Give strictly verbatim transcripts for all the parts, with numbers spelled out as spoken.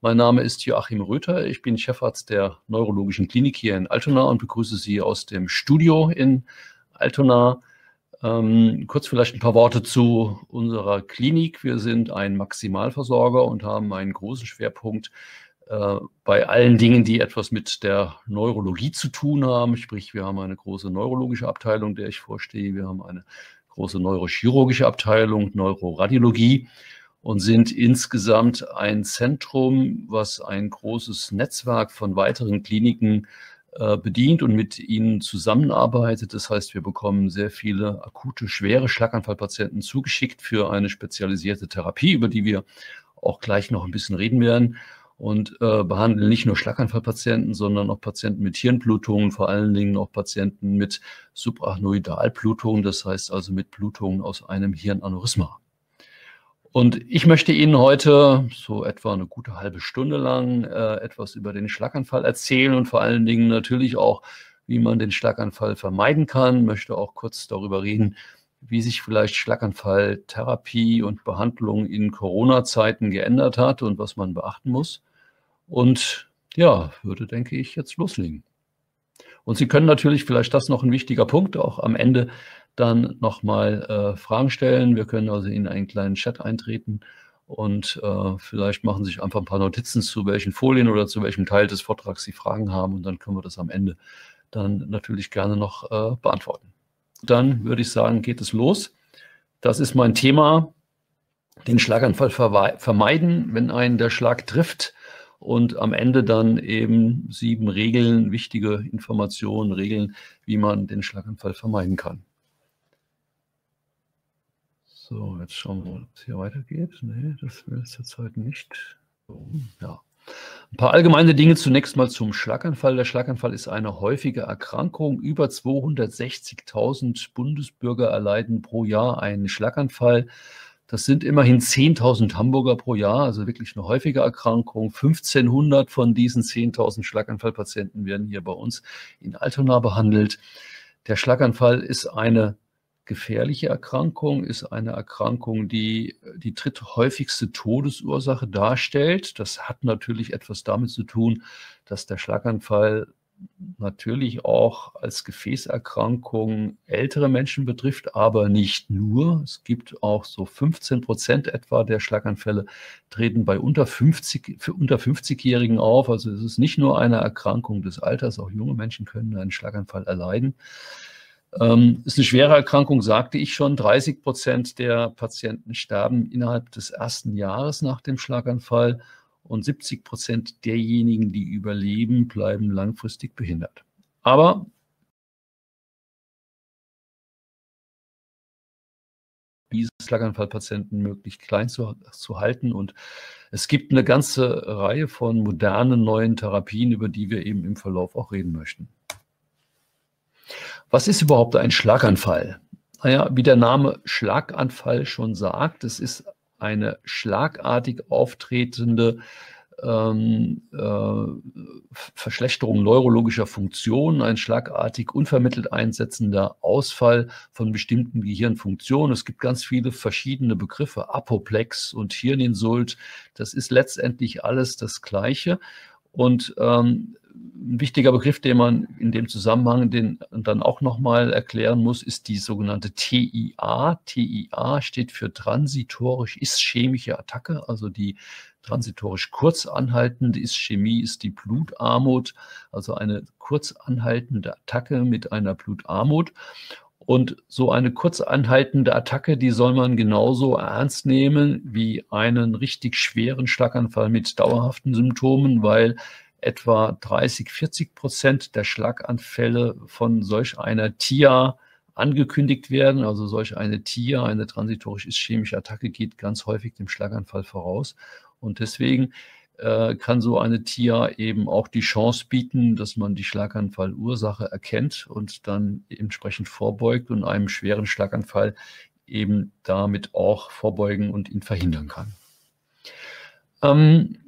Mein Name ist Joachim Röther, ich bin Chefarzt der Neurologischen Klinik hier in Altona und begrüße Sie aus dem Studio in Altona. Ähm, kurz vielleicht ein paar Worte zu unserer Klinik. Wir sind ein Maximalversorger und haben einen großen Schwerpunkt äh, bei allen Dingen, die etwas mit der Neurologie zu tun haben. Sprich, wir haben eine große neurologische Abteilung, der ich vorstehe. Wir haben eine große neurochirurgische Abteilung, Neuroradiologie. Und sind insgesamt ein Zentrum, was ein großes Netzwerk von weiteren Kliniken äh, bedient und mit ihnen zusammenarbeitet. Das heißt, wir bekommen sehr viele akute, schwere Schlaganfallpatienten zugeschickt für eine spezialisierte Therapie, über die wir auch gleich noch ein bisschen reden werden. Und äh, behandeln nicht nur Schlaganfallpatienten, sondern auch Patienten mit Hirnblutungen, vor allen Dingen auch Patienten mit Subarachnoidalblutungen, das heißt also mit Blutungen aus einem Hirnaneurysma. Und ich möchte Ihnen heute so etwa eine gute halbe Stunde lang äh, etwas über den Schlaganfall erzählen und vor allen Dingen natürlich auch, wie man den Schlaganfall vermeiden kann. Ich möchte auch kurz darüber reden, wie sich vielleicht Schlaganfalltherapie und Behandlung in Corona-Zeiten geändert hat und was man beachten muss. Und ja, würde, denke ich, jetzt loslegen. Und Sie können natürlich, vielleicht das noch ein wichtiger Punkt, auch am Ende dann nochmal äh, Fragen stellen. Wir können also in einen kleinen Chat eintreten und äh, vielleicht machen Sie sich einfach ein paar Notizen, zu welchen Folien oder zu welchem Teil des Vortrags Sie Fragen haben, und dann können wir das am Ende dann natürlich gerne noch äh, beantworten. Dann würde ich sagen, geht es los. Das ist mein Thema, den Schlaganfall vermeiden, wenn einen der Schlag trifft. Und am Ende dann eben sieben Regeln, wichtige Informationen, Regeln, wie man den Schlaganfall vermeiden kann. So, jetzt schauen wir mal, ob es hier weitergeht. Nee, das will es zurzeit nicht. So, ja. Ein paar allgemeine Dinge zunächst mal zum Schlaganfall. Der Schlaganfall ist eine häufige Erkrankung. Über zweihundertsechzigtausend Bundesbürger erleiden pro Jahr einen Schlaganfall. Das sind immerhin zehntausend Hamburger pro Jahr, also wirklich eine häufige Erkrankung. fünfzehnhundert von diesen zehntausend Schlaganfallpatienten werden hier bei uns in Altona behandelt. Der Schlaganfall ist eine gefährliche Erkrankung, ist eine Erkrankung, die die dritthäufigste Todesursache darstellt. Das hat natürlich etwas damit zu tun, dass der Schlaganfall natürlich auch als Gefäßerkrankung ältere Menschen betrifft, aber nicht nur. Es gibt auch so fünfzehn Prozent etwa der Schlaganfälle treten bei unter fünfzig, unter fünfzigjährigen auf. Also es ist nicht nur eine Erkrankung des Alters, auch junge Menschen können einen Schlaganfall erleiden. Ähm, ist eine schwere Erkrankung, sagte ich schon. dreißig Prozent der Patienten sterben innerhalb des ersten Jahres nach dem Schlaganfall. Und siebzig Prozent derjenigen, die überleben, bleiben langfristig behindert. Aber diese Schlaganfallpatienten möglichst klein zu, zu halten. Und es gibt eine ganze Reihe von modernen, neuen Therapien, über die wir eben im Verlauf auch reden möchten. Was ist überhaupt ein Schlaganfall? Naja, wie der Name Schlaganfall schon sagt, es ist eine schlagartig auftretende ähm, äh, Verschlechterung neurologischer Funktionen, ein schlagartig unvermittelt einsetzender Ausfall von bestimmten Gehirnfunktionen. Es gibt ganz viele verschiedene Begriffe, Apoplex und Hirninsulт. Das ist letztendlich alles das Gleiche. Und ähm, ein wichtiger Begriff, den man in dem Zusammenhang den dann auch nochmal erklären muss, ist die sogenannte T I A. T I A steht für transitorisch-ischämische Attacke, also die transitorisch kurz anhaltende Ischämie ist die Blutarmut, also eine kurz anhaltende Attacke mit einer Blutarmut. Und so eine kurz anhaltende Attacke, die soll man genauso ernst nehmen wie einen richtig schweren Schlaganfall mit dauerhaften Symptomen, weil etwa dreißig, vierzig Prozent der Schlaganfälle von solch einer T I A angekündigt werden. Also solch eine T I A, eine transitorisch-ischämische Attacke, geht ganz häufig dem Schlaganfall voraus. Und deswegen äh, kann so eine T I A eben auch die Chance bieten, dass man die Schlaganfallursache erkennt und dann entsprechend vorbeugt und einem schweren Schlaganfall eben damit auch vorbeugen und ihn verhindern kann. Ähm,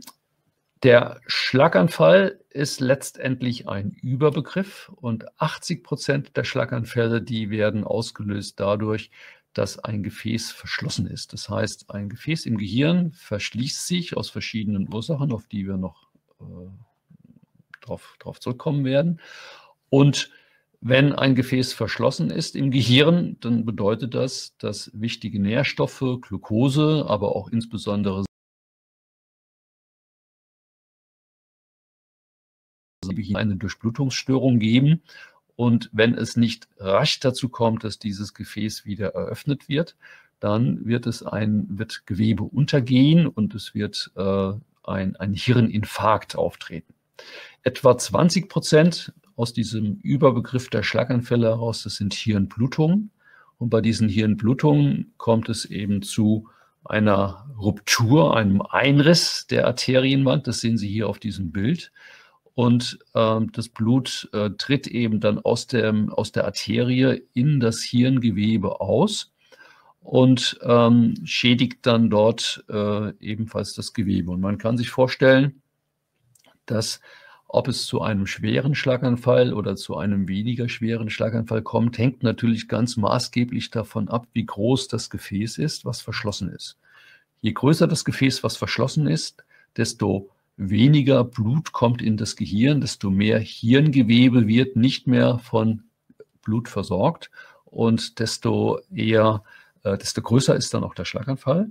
Der Schlaganfall ist letztendlich ein Überbegriff und achtzig Prozent der Schlaganfälle, die werden ausgelöst dadurch, dass ein Gefäß verschlossen ist. Das heißt, ein Gefäß im Gehirn verschließt sich aus verschiedenen Ursachen, auf die wir noch äh, drauf, drauf zurückkommen werden. Und wenn ein Gefäß verschlossen ist im Gehirn, dann bedeutet das, dass wichtige Nährstoffe, Glucose, aber auch insbesondere eine Durchblutungsstörung geben. Und wenn es nicht rasch dazu kommt, dass dieses Gefäß wieder eröffnet wird, dann wird es ein wird Gewebe untergehen und es wird äh, ein, ein Hirninfarkt auftreten. Etwa zwanzig Prozent aus diesem Überbegriff der Schlaganfälle heraus, das sind Hirnblutungen. Und bei diesen Hirnblutungen kommt es eben zu einer Ruptur, einem Einriss der Arterienwand. Das sehen Sie hier auf diesem Bild. Und äh, das Blut äh, tritt eben dann aus, dem, aus der Arterie in das Hirngewebe aus und ähm, schädigt dann dort äh, ebenfalls das Gewebe. Und man kann sich vorstellen, dass ob es zu einem schweren Schlaganfall oder zu einem weniger schweren Schlaganfall kommt, hängt natürlich ganz maßgeblich davon ab, wie groß das Gefäß ist, was verschlossen ist. Je größer das Gefäß, was verschlossen ist, desto weniger Blut kommt in das Gehirn, desto mehr Hirngewebe wird nicht mehr von Blut versorgt und desto eher, äh, desto größer ist dann auch der Schlaganfall.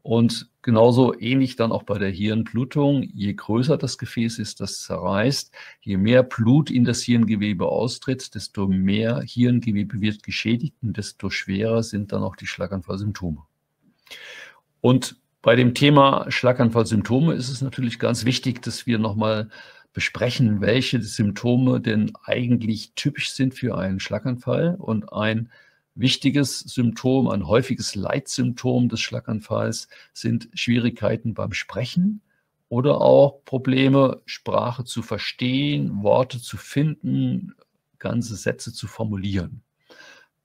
Und genauso ähnlich dann auch bei der Hirnblutung, je größer das Gefäß ist, das zerreißt, je mehr Blut in das Hirngewebe austritt, desto mehr Hirngewebe wird geschädigt und desto schwerer sind dann auch die Schlaganfallsymptome. Und bei dem Thema Schlaganfallsymptome ist es natürlich ganz wichtig, dass wir nochmal besprechen, welche Symptome denn eigentlich typisch sind für einen Schlaganfall. Und ein wichtiges Symptom, ein häufiges Leitsymptom des Schlaganfalls sind Schwierigkeiten beim Sprechen oder auch Probleme, Sprache zu verstehen, Worte zu finden, ganze Sätze zu formulieren.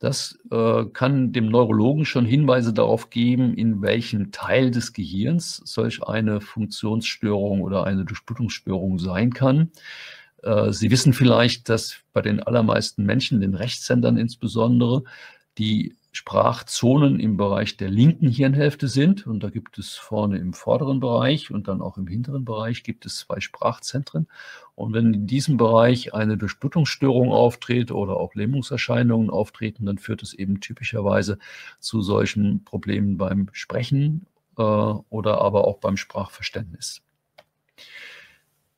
Das äh, kann dem Neurologen schon Hinweise darauf geben, in welchem Teil des Gehirns solch eine Funktionsstörung oder eine Durchblutungsstörung sein kann. Äh, Sie wissen vielleicht, dass bei den allermeisten Menschen, den Rechtshändern insbesondere, die Sprachzonen im Bereich der linken Hirnhälfte sind. Und da gibt es vorne im vorderen Bereich und dann auch im hinteren Bereich gibt es zwei Sprachzentren. Und wenn in diesem Bereich eine Durchblutungsstörung auftritt oder auch Lähmungserscheinungen auftreten, dann führt es eben typischerweise zu solchen Problemen beim Sprechen äh, oder aber auch beim Sprachverständnis.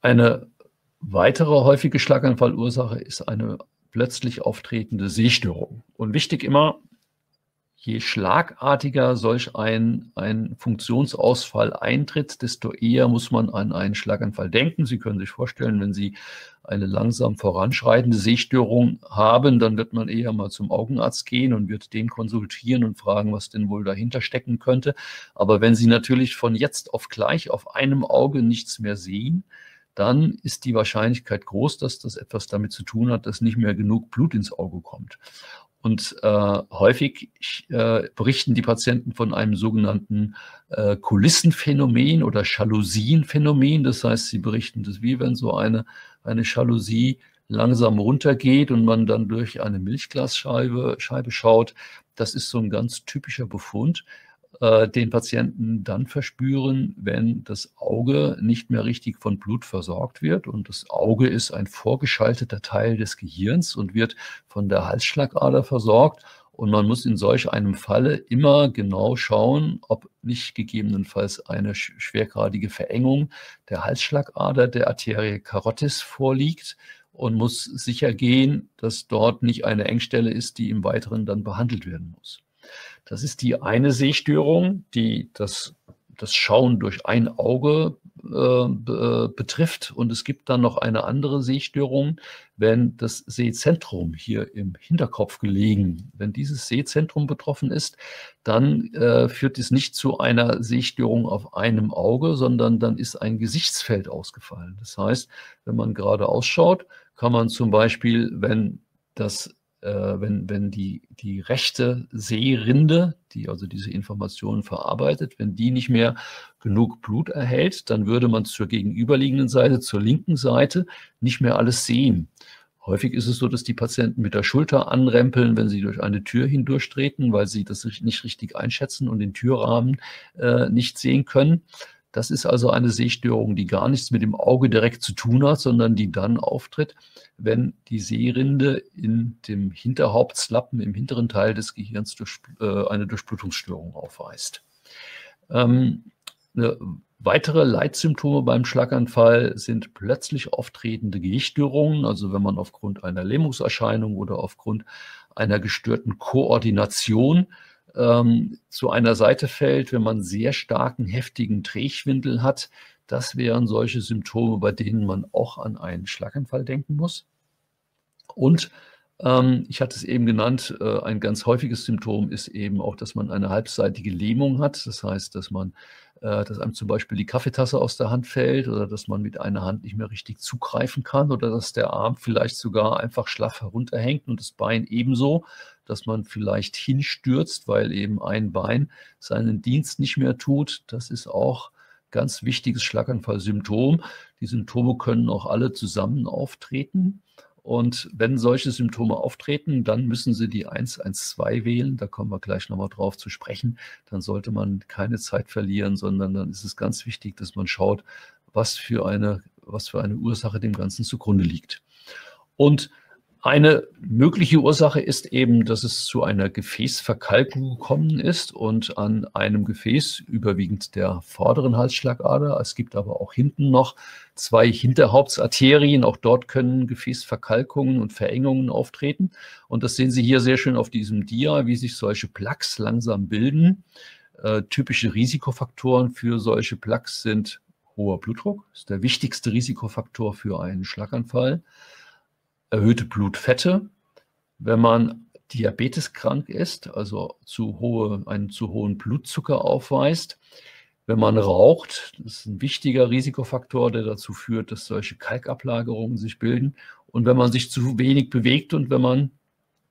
Eine weitere häufige Schlaganfallursache ist eine plötzlich auftretende Sehstörung. Und wichtig immer, je schlagartiger solch ein, ein Funktionsausfall eintritt, desto eher muss man an einen Schlaganfall denken. Sie können sich vorstellen, wenn Sie eine langsam voranschreitende Sehstörung haben, dann wird man eher mal zum Augenarzt gehen und wird den konsultieren und fragen, was denn wohl dahinter stecken könnte. Aber wenn Sie natürlich von jetzt auf gleich auf einem Auge nichts mehr sehen, dann ist die Wahrscheinlichkeit groß, dass das etwas damit zu tun hat, dass nicht mehr genug Blut ins Auge kommt. Und äh, häufig äh, berichten die Patienten von einem sogenannten äh, Kulissenphänomen oder Jalousienphänomen. Das heißt, sie berichten das, wie wenn so eine, eine Jalousie langsam runtergeht und man dann durch eine Milchglasscheibe Scheibe schaut. Das ist so ein ganz typischer Befund, äh, den Patienten dann verspüren, wenn das Auge nicht mehr richtig von Blut versorgt wird. Und das Auge ist ein vorgeschalteter Teil des Gehirns und wird von der Halsschlagader versorgt. Und man muss in solch einem Falle immer genau schauen, ob nicht gegebenenfalls eine schwergradige Verengung der Halsschlagader, der Arterie carotis vorliegt und muss sicher gehen, dass dort nicht eine Engstelle ist, die im Weiteren dann behandelt werden muss. Das ist die eine Sehstörung, die das, das Schauen durch ein Auge äh, betrifft. Und es gibt dann noch eine andere Sehstörung, wenn das Sehzentrum hier im Hinterkopf gelegen, wenn dieses Sehzentrum betroffen ist, dann äh, führt es nicht zu einer Sehstörung auf einem Auge, sondern dann ist ein Gesichtsfeld ausgefallen. Das heißt, wenn man gerade ausschaut, kann man zum Beispiel, wenn das Wenn, wenn die, die rechte Sehrinde, die also diese Informationen verarbeitet, wenn die nicht mehr genug Blut erhält, dann würde man zur gegenüberliegenden Seite, zur linken Seite, nicht mehr alles sehen. Häufig ist es so, dass die Patienten mit der Schulter anrempeln, wenn sie durch eine Tür hindurchtreten, weil sie das nicht richtig einschätzen und den Türrahmen äh, nicht sehen können. Das ist also eine Sehstörung, die gar nichts mit dem Auge direkt zu tun hat, sondern die dann auftritt, wenn die Sehrinde in dem Hinterhauptslappen, im hinteren Teil des Gehirns, durch, äh, eine Durchblutungsstörung aufweist. Ähm, eine Weitere Leitsymptome beim Schlaganfall sind plötzlich auftretende Gehirnstörungen, also wenn man aufgrund einer Lähmungserscheinung oder aufgrund einer gestörten Koordination ähm, zu einer Seite fällt, wenn man sehr starken, heftigen Trägschwindel hat. Das wären solche Symptome, bei denen man auch an einen Schlaganfall denken muss. Und ähm, ich hatte es eben genannt, äh, ein ganz häufiges Symptom ist eben auch, dass man eine halbseitige Lähmung hat. Das heißt, dass man dass einem zum Beispiel die Kaffeetasse aus der Hand fällt oder dass man mit einer Hand nicht mehr richtig zugreifen kann oder dass der Arm vielleicht sogar einfach schlaff herunterhängt und das Bein ebenso, dass man vielleicht hinstürzt, weil eben ein Bein seinen Dienst nicht mehr tut. Das ist auch ein ganz wichtiges Schlaganfallsymptom. Die Symptome können auch alle zusammen auftreten. Und wenn solche Symptome auftreten, dann müssen Sie die eins eins zwei wählen. Da kommen wir gleich nochmal drauf zu sprechen. Dann sollte man keine Zeit verlieren, sondern dann ist es ganz wichtig, dass man schaut, was für eine, was für eine Ursache dem Ganzen zugrunde liegt. Und eine mögliche Ursache ist eben, dass es zu einer Gefäßverkalkung gekommen ist und an einem Gefäß, überwiegend der vorderen Halsschlagader, es gibt aber auch hinten noch zwei Hinterhauptsarterien, auch dort können Gefäßverkalkungen und Verengungen auftreten. Und das sehen Sie hier sehr schön auf diesem Dia, wie sich solche Plaques langsam bilden. Äh, typische Risikofaktoren für solche Plaques sind hoher Blutdruck, ist der wichtigste Risikofaktor für einen Schlaganfall. Erhöhte Blutfette, wenn man diabeteskrank ist, also zu hohe, einen zu hohen Blutzucker aufweist, wenn man raucht, das ist ein wichtiger Risikofaktor, der dazu führt, dass solche Kalkablagerungen sich bilden, und wenn man sich zu wenig bewegt und wenn man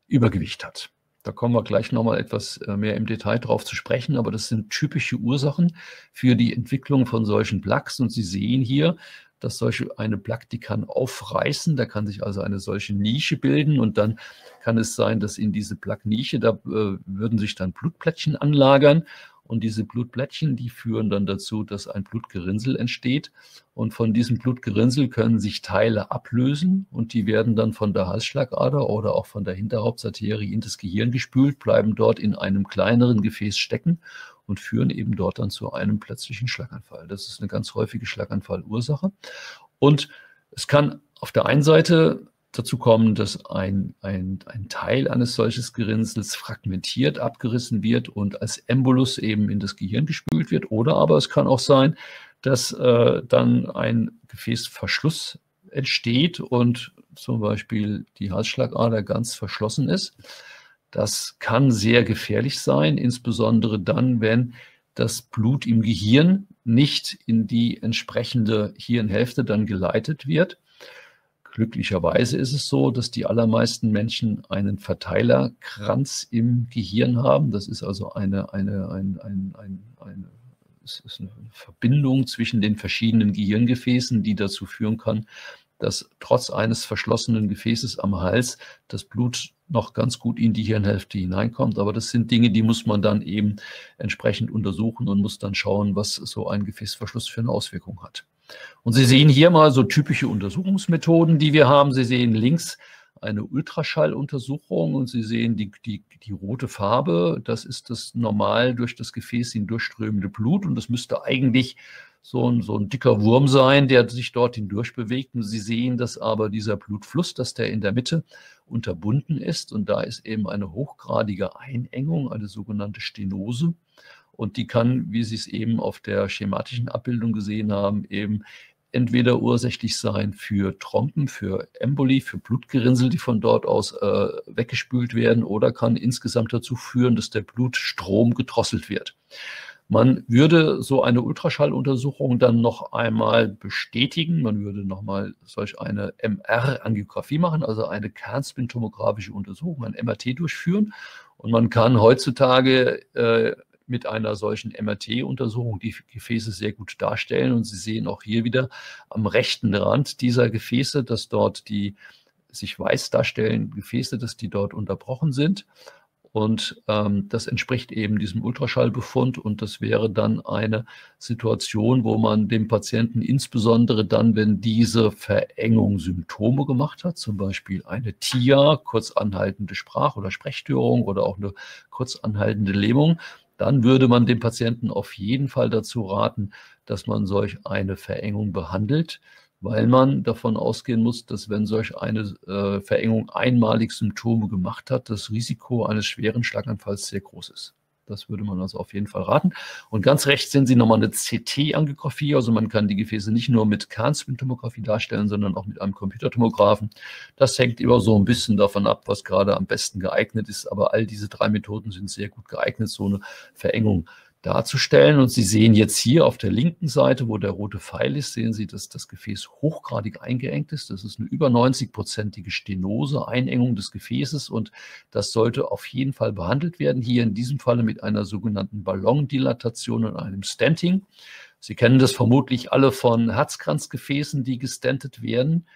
Übergewicht hat. Da kommen wir gleich nochmal etwas mehr im Detail drauf zu sprechen, aber das sind typische Ursachen für die Entwicklung von solchen Plaques, und Sie sehen hier, dass solche eine Plaque, die kann aufreißen, da kann sich also eine solche Nische bilden und dann kann es sein, dass in diese Plaque-Nische, da äh, würden sich dann Blutplättchen anlagern und diese Blutplättchen, die führen dann dazu, dass ein Blutgerinnsel entsteht und von diesem Blutgerinnsel können sich Teile ablösen und die werden dann von der Halsschlagader oder auch von der Hinterhauptsarterie in das Gehirn gespült, bleiben dort in einem kleineren Gefäß stecken und führen eben dort dann zu einem plötzlichen Schlaganfall. Das ist eine ganz häufige Schlaganfallursache. Und es kann auf der einen Seite dazu kommen, dass ein, ein, ein Teil eines solches Gerinnsels fragmentiert, abgerissen wird und als Embolus eben in das Gehirn gespült wird. Oder aber es kann auch sein, dass äh, dann ein Gefäßverschluss entsteht und zum Beispiel die Halsschlagader ganz verschlossen ist. Das kann sehr gefährlich sein, insbesondere dann, wenn das Blut im Gehirn nicht in die entsprechende Hirnhälfte dann geleitet wird. Glücklicherweise ist es so, dass die allermeisten Menschen einen Verteilerkranz im Gehirn haben. Das ist also eine, eine, ein, ein, ein, ein, es ist eine Verbindung zwischen den verschiedenen Gehirngefäßen, die dazu führen kann, dass trotz eines verschlossenen Gefäßes am Hals das Blut noch ganz gut in die Hirnhälfte hineinkommt. Aber das sind Dinge, die muss man dann eben entsprechend untersuchen und muss dann schauen, was so ein Gefäßverschluss für eine Auswirkung hat. Und Sie sehen hier mal so typische Untersuchungsmethoden, die wir haben. Sie sehen links eine Ultraschalluntersuchung und Sie sehen die, die, die rote Farbe. Das ist das normal durch das Gefäß hindurchströmende Blut und das müsste eigentlich so ein, so ein dicker Wurm sein, der sich dort hindurch bewegt. Und Sie sehen, dass aber dieser Blutfluss, dass der in der Mitte unterbunden ist und da ist eben eine hochgradige Einengung, eine sogenannte Stenose. Und die kann, wie Sie es eben auf der schematischen Abbildung gesehen haben, eben entweder ursächlich sein für Trompen, für Emboli, für Blutgerinnsel, die von dort aus äh, weggespült werden, oder kann insgesamt dazu führen, dass der Blutstrom gedrosselt wird. Man würde so eine Ultraschalluntersuchung dann noch einmal bestätigen. Man würde nochmal solch eine M R-Angiografie machen, also eine Kernspintomographische Untersuchung, ein M R T durchführen. Und man kann heutzutage äh, mit einer solchen M R T-Untersuchung die Gefäße sehr gut darstellen. Und Sie sehen auch hier wieder am rechten Rand dieser Gefäße, dass dort die sich weiß darstellen, Gefäße, dass die dort unterbrochen sind. Und ähm, das entspricht eben diesem Ultraschallbefund, und das wäre dann eine Situation, wo man dem Patienten insbesondere dann, wenn diese Verengung Symptome gemacht hat, zum Beispiel eine T I A, kurz anhaltende Sprach- oder Sprechstörung oder auch eine kurz anhaltende Lähmung, dann würde man dem Patienten auf jeden Fall dazu raten, dass man solch eine Verengung behandelt, weil man davon ausgehen muss, dass wenn solch eine äh, Verengung einmalig Symptome gemacht hat, das Risiko eines schweren Schlaganfalls sehr groß ist. Das würde man also auf jeden Fall raten. Und ganz rechts sehen Sie nochmal eine C T-Angiografie. Also man kann die Gefäße nicht nur mit Kernspintomographie darstellen, sondern auch mit einem Computertomographen. Das hängt immer so ein bisschen davon ab, was gerade am besten geeignet ist. Aber all diese drei Methoden sind sehr gut geeignet, so eine Verengung darzustellen. Und Sie sehen jetzt hier auf der linken Seite, wo der rote Pfeil ist, sehen Sie, dass das Gefäß hochgradig eingeengt ist. Das ist eine über neunzig prozentige Stenose, Einengung des Gefäßes, und das sollte auf jeden Fall behandelt werden. Hier in diesem Falle mit einer sogenannten Ballondilatation und einem Stenting. Sie kennen das vermutlich alle von Herzkranzgefäßen, die gestentet werden.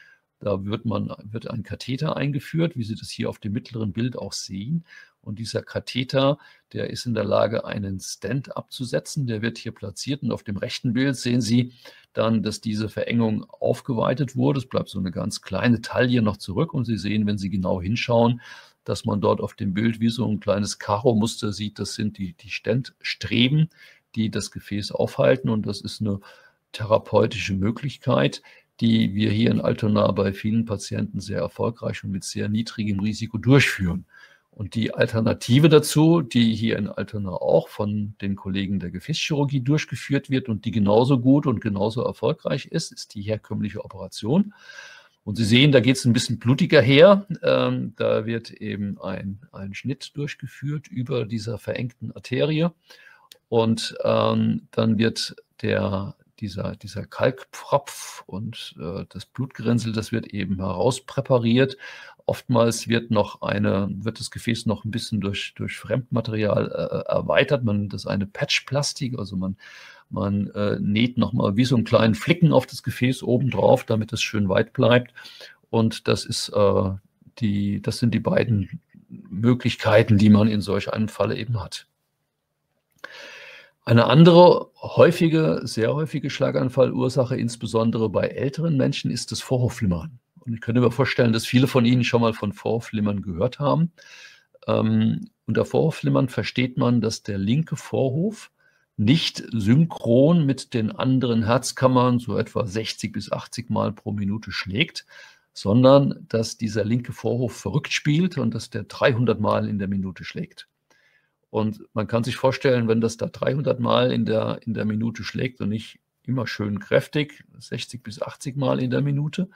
Da wird, man, wird ein Katheter eingeführt, wie Sie das hier auf dem mittleren Bild auch sehen. Und dieser Katheter, der ist in der Lage, einen Stent abzusetzen. Der wird hier platziert, und auf dem rechten Bild sehen Sie dann, dass diese Verengung aufgeweitet wurde. Es bleibt so eine ganz kleine Taille noch zurück, und Sie sehen, wenn Sie genau hinschauen, dass man dort auf dem Bild wie so ein kleines Karo-Muster sieht. Das sind die, die Stentstreben, die das Gefäß aufhalten, und das ist eine therapeutische Möglichkeit, die wir hier in Altona bei vielen Patienten sehr erfolgreich und mit sehr niedrigem Risiko durchführen. Und die Alternative dazu, die hier in Altona auch von den Kollegen der Gefäßchirurgie durchgeführt wird und die genauso gut und genauso erfolgreich ist, ist die herkömmliche Operation. Und Sie sehen, da geht es ein bisschen blutiger her. Ähm, da wird eben ein, ein Schnitt durchgeführt über dieser verengten Arterie. Und ähm, dann wird der Dieser, dieser Kalkpfropf und äh, das Blutgerinnsel, das wird eben herauspräpariert. Oftmals wird, noch eine, wird das Gefäß noch ein bisschen durch, durch Fremdmaterial äh, erweitert. Man nennt das eine Patchplastik, also man, man äh, näht nochmal wie so einen kleinen Flicken auf das Gefäß obendrauf, damit es schön weit bleibt. Und das, ist, äh, die, das sind die beiden Möglichkeiten, die man in solch einem Falle eben hat. Eine andere häufige, sehr häufige Schlaganfallursache, insbesondere bei älteren Menschen, ist das Vorhofflimmern. Und ich könnte mir vorstellen, dass viele von Ihnen schon mal von Vorhofflimmern gehört haben. Ähm, unter Vorhofflimmern versteht man, dass der linke Vorhof nicht synchron mit den anderen Herzkammern so etwa sechzig bis achtzig Mal pro Minute schlägt, sondern dass dieser linke Vorhof verrückt spielt und dass der dreihundert Mal in der Minute schlägt. Und man kann sich vorstellen, wenn das da dreihundert Mal in der, in der Minute schlägt und nicht immer schön kräftig, sechzig bis achtzig Mal in der Minute,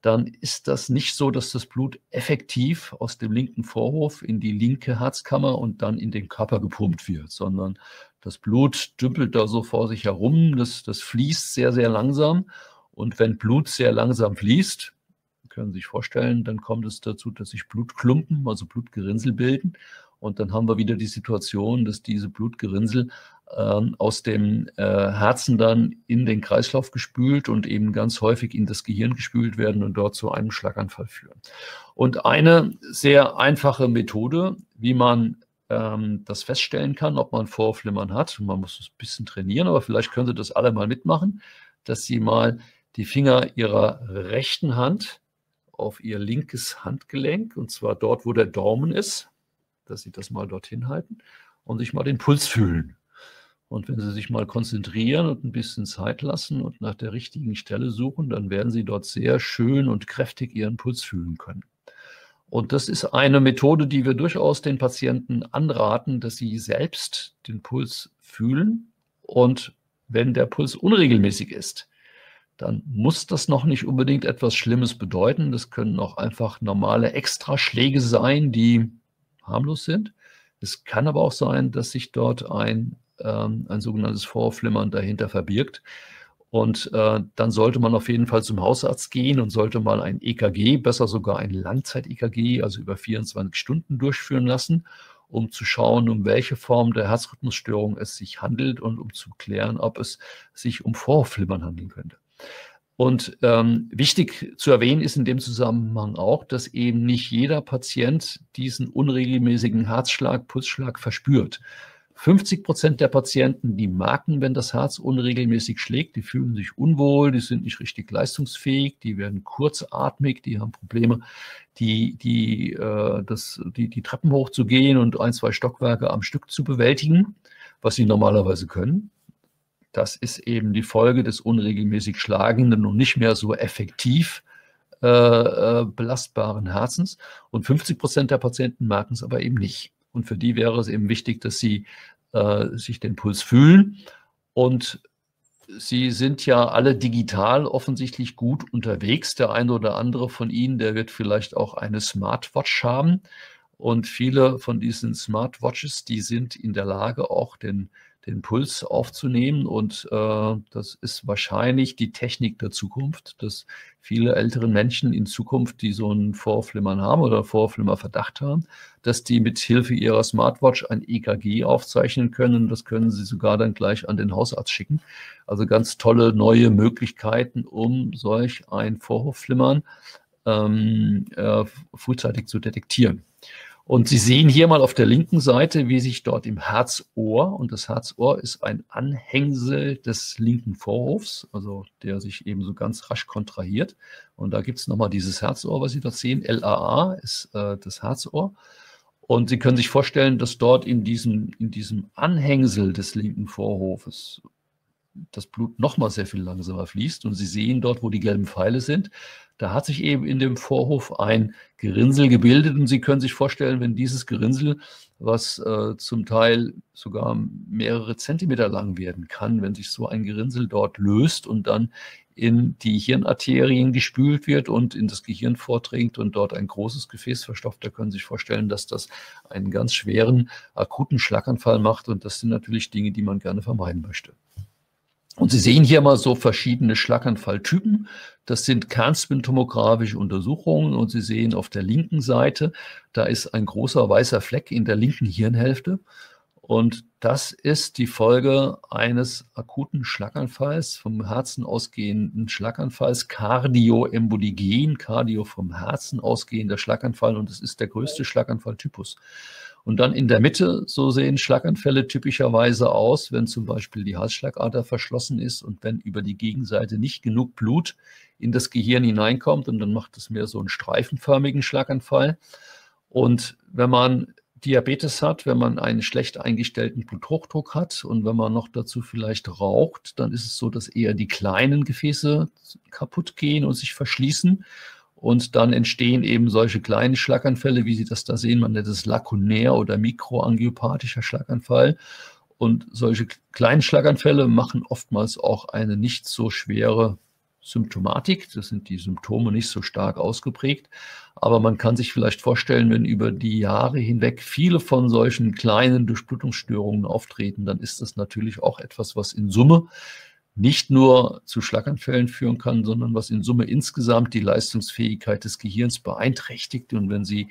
dann ist das nicht so, dass das Blut effektiv aus dem linken Vorhof in die linke Herzkammer und dann in den Körper gepumpt wird, sondern das Blut dümpelt da so vor sich herum, das, das fließt sehr, sehr langsam. Und wenn Blut sehr langsam fließt, können Sie sich vorstellen, dann kommt es dazu, dass sich Blutklumpen, also Blutgerinnsel bilden. Und dann haben wir wieder die Situation, dass diese Blutgerinnsel äh, aus dem äh, Herzen dann in den Kreislauf gespült und eben ganz häufig in das Gehirn gespült werden und dort zu einem Schlaganfall führen. Und eine sehr einfache Methode, wie man ähm, das feststellen kann, ob man Vorhofflimmern hat, man muss es ein bisschen trainieren, aber vielleicht können Sie das alle mal mitmachen, dass Sie mal die Finger Ihrer rechten Hand auf Ihr linkes Handgelenk, und zwar dort, wo der Daumen ist, dass Sie das mal dorthin halten und sich mal den Puls fühlen. Und wenn Sie sich mal konzentrieren und ein bisschen Zeit lassen und nach der richtigen Stelle suchen, dann werden Sie dort sehr schön und kräftig Ihren Puls fühlen können. Und das ist eine Methode, die wir durchaus den Patienten anraten, dass sie selbst den Puls fühlen. Und wenn der Puls unregelmäßig ist, dann muss das noch nicht unbedingt etwas Schlimmes bedeuten. Das können auch einfach normale Extraschläge sein, die harmlos sind. Es kann aber auch sein, dass sich dort ein, ähm, ein sogenanntes Vorhofflimmern dahinter verbirgt. Und äh, dann sollte man auf jeden Fall zum Hausarzt gehen und sollte mal ein E K G, besser sogar ein Langzeit-E K G, also über vierundzwanzig Stunden durchführen lassen, um zu schauen, um welche Form der Herzrhythmusstörung es sich handelt und um zu klären, ob es sich um Vorhofflimmern handeln könnte. Und ähm, wichtig zu erwähnen ist in dem Zusammenhang auch, dass eben nicht jeder Patient diesen unregelmäßigen Herzschlag, Pulsschlag verspürt. fünfzig Prozent der Patienten, die merken, wenn das Herz unregelmäßig schlägt, die fühlen sich unwohl, die sind nicht richtig leistungsfähig, die werden kurzatmig, die haben Probleme, die, die, äh, das, die, die Treppen hochzugehen und ein, zwei Stockwerke am Stück zu bewältigen, was sie normalerweise können. Das ist eben die Folge des unregelmäßig schlagenden und nicht mehr so effektiv äh, belastbaren Herzens. Und fünfzig Prozent der Patienten merken es aber eben nicht. Und für die wäre es eben wichtig, dass sie äh, sich den Puls fühlen. Und sie sind ja alle digital offensichtlich gut unterwegs. Der eine oder andere von ihnen, der wird vielleicht auch eine Smartwatch haben. Und viele von diesen Smartwatches, die sind in der Lage, auch den den Puls aufzunehmen, und äh, das ist wahrscheinlich die Technik der Zukunft, dass viele älteren Menschen in Zukunft, die so einen Vorflimmern haben oder Vorflimmerverdacht haben, dass die mit Hilfe ihrer Smartwatch ein E K G aufzeichnen können. Das können sie sogar dann gleich an den Hausarzt schicken. Also ganz tolle neue Möglichkeiten, um solch ein Vorhofflimmern ähm, äh, frühzeitig zu detektieren. Und Sie sehen hier mal auf der linken Seite, wie sich dort im Herzohr, und das Herzohr ist ein Anhängsel des linken Vorhofs, also der sich eben so ganz rasch kontrahiert. Und da gibt es nochmal dieses Herzohr, was Sie dort sehen, L A A ist äh, das Herzohr. Und Sie können sich vorstellen, dass dort in diesem, in diesem Anhängsel des linken Vorhofes das Blut nochmal sehr viel langsamer fließt. Und Sie sehen dort, wo die gelben Pfeile sind, da hat sich eben in dem Vorhof ein Gerinnsel gebildet, und Sie können sich vorstellen, wenn dieses Gerinnsel, was äh, zum Teil sogar mehrere Zentimeter lang werden kann, wenn sich so ein Gerinnsel dort löst und dann in die Hirnarterien gespült wird und in das Gehirn vordringt und dort ein großes Gefäß verstopft, da können Sie sich vorstellen, dass das einen ganz schweren, akuten Schlaganfall macht, und das sind natürlich Dinge, die man gerne vermeiden möchte. Und Sie sehen hier mal so verschiedene Schlaganfalltypen. Das sind kernspintomografische Untersuchungen, und Sie sehen auf der linken Seite, da ist ein großer weißer Fleck in der linken Hirnhälfte, und das ist die Folge eines akuten Schlaganfalls, vom Herzen ausgehenden Schlaganfalls, Kardioembolie gen, Kardio vom Herzen ausgehender Schlaganfall, und es ist der größte Schlaganfalltypus. Und dann in der Mitte, so sehen Schlaganfälle typischerweise aus, wenn zum Beispiel die Halsschlagader verschlossen ist und wenn über die Gegenseite nicht genug Blut in das Gehirn hineinkommt, und dann macht es mehr so einen streifenförmigen Schlaganfall. Und wenn man Diabetes hat, wenn man einen schlecht eingestellten Bluthochdruck hat und wenn man noch dazu vielleicht raucht, dann ist es so, dass eher die kleinen Gefäße kaputt gehen und sich verschließen. Und dann entstehen eben solche kleinen Schlaganfälle, wie Sie das da sehen. Man nennt es lakunär oder mikroangiopathischer Schlaganfall. Und solche kleinen Schlaganfälle machen oftmals auch eine nicht so schwere Symptomatik. Das sind die Symptome nicht so stark ausgeprägt. Aber man kann sich vielleicht vorstellen, wenn über die Jahre hinweg viele von solchen kleinen Durchblutungsstörungen auftreten, dann ist das natürlich auch etwas, was in Summe nicht nur zu Schlaganfällen führen kann, sondern was in Summe insgesamt die Leistungsfähigkeit des Gehirns beeinträchtigt. Und wenn Sie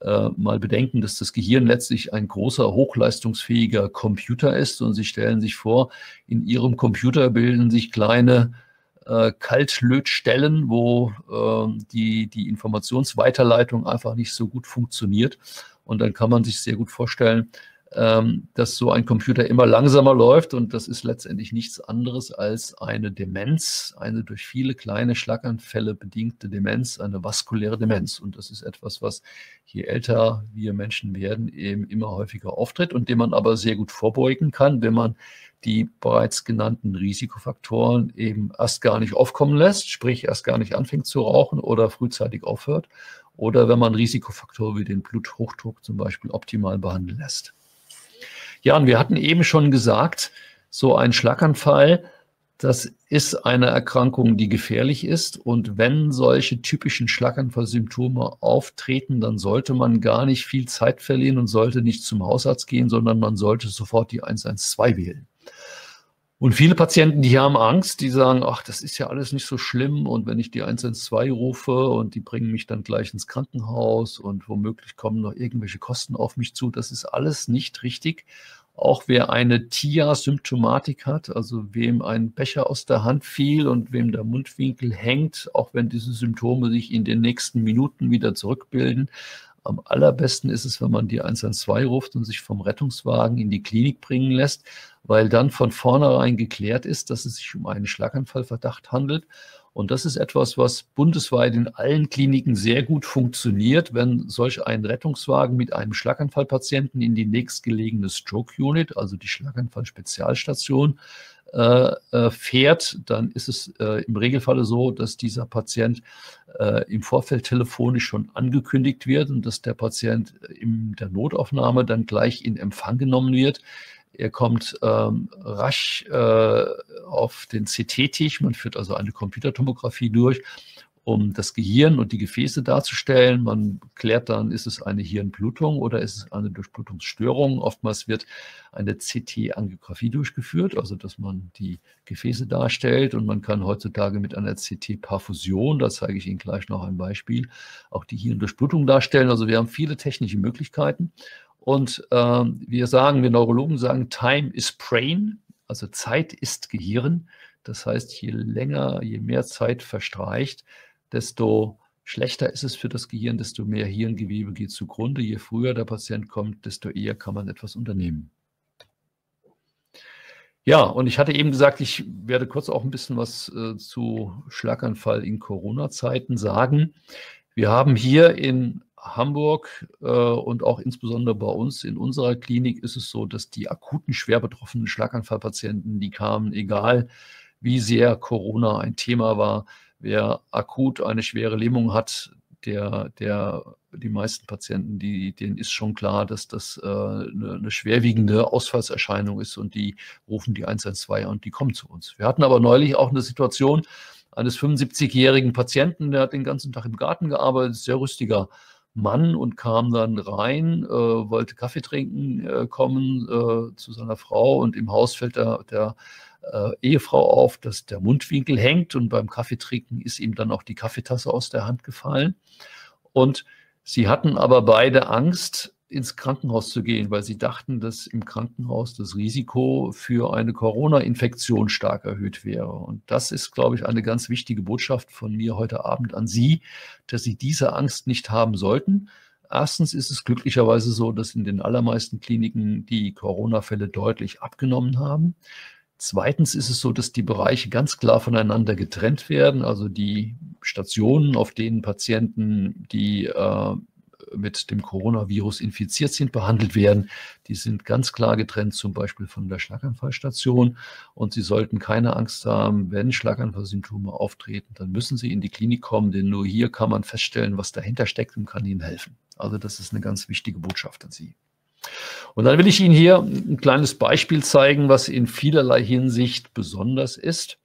äh, mal bedenken, dass das Gehirn letztlich ein großer, hochleistungsfähiger Computer ist, und Sie stellen sich vor, in Ihrem Computer bilden sich kleine äh, Kaltlötstellen, wo äh, die, die Informationsweiterleitung einfach nicht so gut funktioniert. Und dann kann man sich sehr gut vorstellen, dass so ein Computer immer langsamer läuft, und das ist letztendlich nichts anderes als eine Demenz, eine durch viele kleine Schlaganfälle bedingte Demenz, eine vaskuläre Demenz. Und das ist etwas, was je älter wir Menschen werden, eben immer häufiger auftritt und dem man aber sehr gut vorbeugen kann, wenn man die bereits genannten Risikofaktoren eben erst gar nicht aufkommen lässt, sprich erst gar nicht anfängt zu rauchen oder frühzeitig aufhört, oder wenn man Risikofaktoren wie den Bluthochdruck zum Beispiel optimal behandeln lässt. Ja, und wir hatten eben schon gesagt, so ein Schlaganfall, das ist eine Erkrankung, die gefährlich ist. Und wenn solche typischen Schlaganfallsymptome auftreten, dann sollte man gar nicht viel Zeit verlieren und sollte nicht zum Hausarzt gehen, sondern man sollte sofort die eins eins zwei wählen. Und viele Patienten, die haben Angst, die sagen, ach, das ist ja alles nicht so schlimm, und wenn ich die eins eins zwei rufe und die bringen mich dann gleich ins Krankenhaus und womöglich kommen noch irgendwelche Kosten auf mich zu, das ist alles nicht richtig. Auch wer eine T I A-Symptomatik hat, also wem ein Becher aus der Hand fiel und wem der Mundwinkel hängt, auch wenn diese Symptome sich in den nächsten Minuten wieder zurückbilden. Am allerbesten ist es, wenn man die eins eins zwei ruft und sich vom Rettungswagen in die Klinik bringen lässt, weil dann von vornherein geklärt ist, dass es sich um einen Schlaganfallverdacht handelt. Und das ist etwas, was bundesweit in allen Kliniken sehr gut funktioniert, wenn solch ein Rettungswagen mit einem Schlaganfallpatienten in die nächstgelegene Stroke-Unit, also die Schlaganfall-Spezialstation, äh, fährt, dann ist es äh, im Regelfall so, dass dieser Patient äh, im Vorfeld telefonisch schon angekündigt wird und dass der Patient in der Notaufnahme dann gleich in Empfang genommen wird. Er kommt ähm, rasch äh, auf den C T-Tisch, man führt also eine Computertomographie durch, um das Gehirn und die Gefäße darzustellen. Man klärt dann, ist es eine Hirnblutung oder ist es eine Durchblutungsstörung. Oftmals wird eine C T-Angiografie durchgeführt, also dass man die Gefäße darstellt. Und man kann heutzutage mit einer C T-Perfusion, da zeige ich Ihnen gleich noch ein Beispiel, auch die Hirndurchblutung darstellen. Also wir haben viele technische Möglichkeiten. Und äh, wir sagen, wir Neurologen sagen, Time is Brain, also Zeit ist Gehirn. Das heißt, je länger, je mehr Zeit verstreicht, desto schlechter ist es für das Gehirn, desto mehr Hirngewebe geht zugrunde. Je früher der Patient kommt, desto eher kann man etwas unternehmen. Ja, und ich hatte eben gesagt, ich werde kurz auch ein bisschen was äh, zu Schlaganfall in Corona-Zeiten sagen. Wir haben hier in Hamburg äh, und auch insbesondere bei uns in unserer Klinik ist es so, dass die akuten, schwer betroffenen Schlaganfallpatienten, die kamen, egal wie sehr Corona ein Thema war, wer akut eine schwere Lähmung hat, der, der, die meisten Patienten, die, denen ist schon klar, dass das äh, eine, eine schwerwiegende Ausfallserscheinung ist und die rufen die eins eins zwei und die kommen zu uns. Wir hatten aber neulich auch eine Situation eines fünfundsiebzigjährigen Patienten, der hat den ganzen Tag im Garten gearbeitet, sehr rüstiger Mann und kam dann rein, äh, wollte Kaffee trinken äh, kommen äh, zu seiner Frau und im Haus fällt der, der äh, Ehefrau auf, dass der Mundwinkel hängt und beim Kaffeetrinken ist ihm dann auch die Kaffeetasse aus der Hand gefallen. Und sie hatten aber beide Angst, ins Krankenhaus zu gehen, weil sie dachten, dass im Krankenhaus das Risiko für eine Corona-Infektion stark erhöht wäre. Und das ist, glaube ich, eine ganz wichtige Botschaft von mir heute Abend an Sie, dass Sie diese Angst nicht haben sollten. Erstens ist es glücklicherweise so, dass in den allermeisten Kliniken die Corona-Fälle deutlich abgenommen haben. Zweitens ist es so, dass die Bereiche ganz klar voneinander getrennt werden. Also die Stationen, auf denen Patienten, die äh, mit dem Coronavirus infiziert sind, behandelt werden. Die sind ganz klar getrennt, zum Beispiel von der Schlaganfallstation. Und Sie sollten keine Angst haben, wenn Schlaganfallsymptome auftreten, dann müssen Sie in die Klinik kommen, denn nur hier kann man feststellen, was dahinter steckt und kann Ihnen helfen. Also das ist eine ganz wichtige Botschaft an Sie. Und dann will ich Ihnen hier ein kleines Beispiel zeigen, was in vielerlei Hinsicht besonders ist.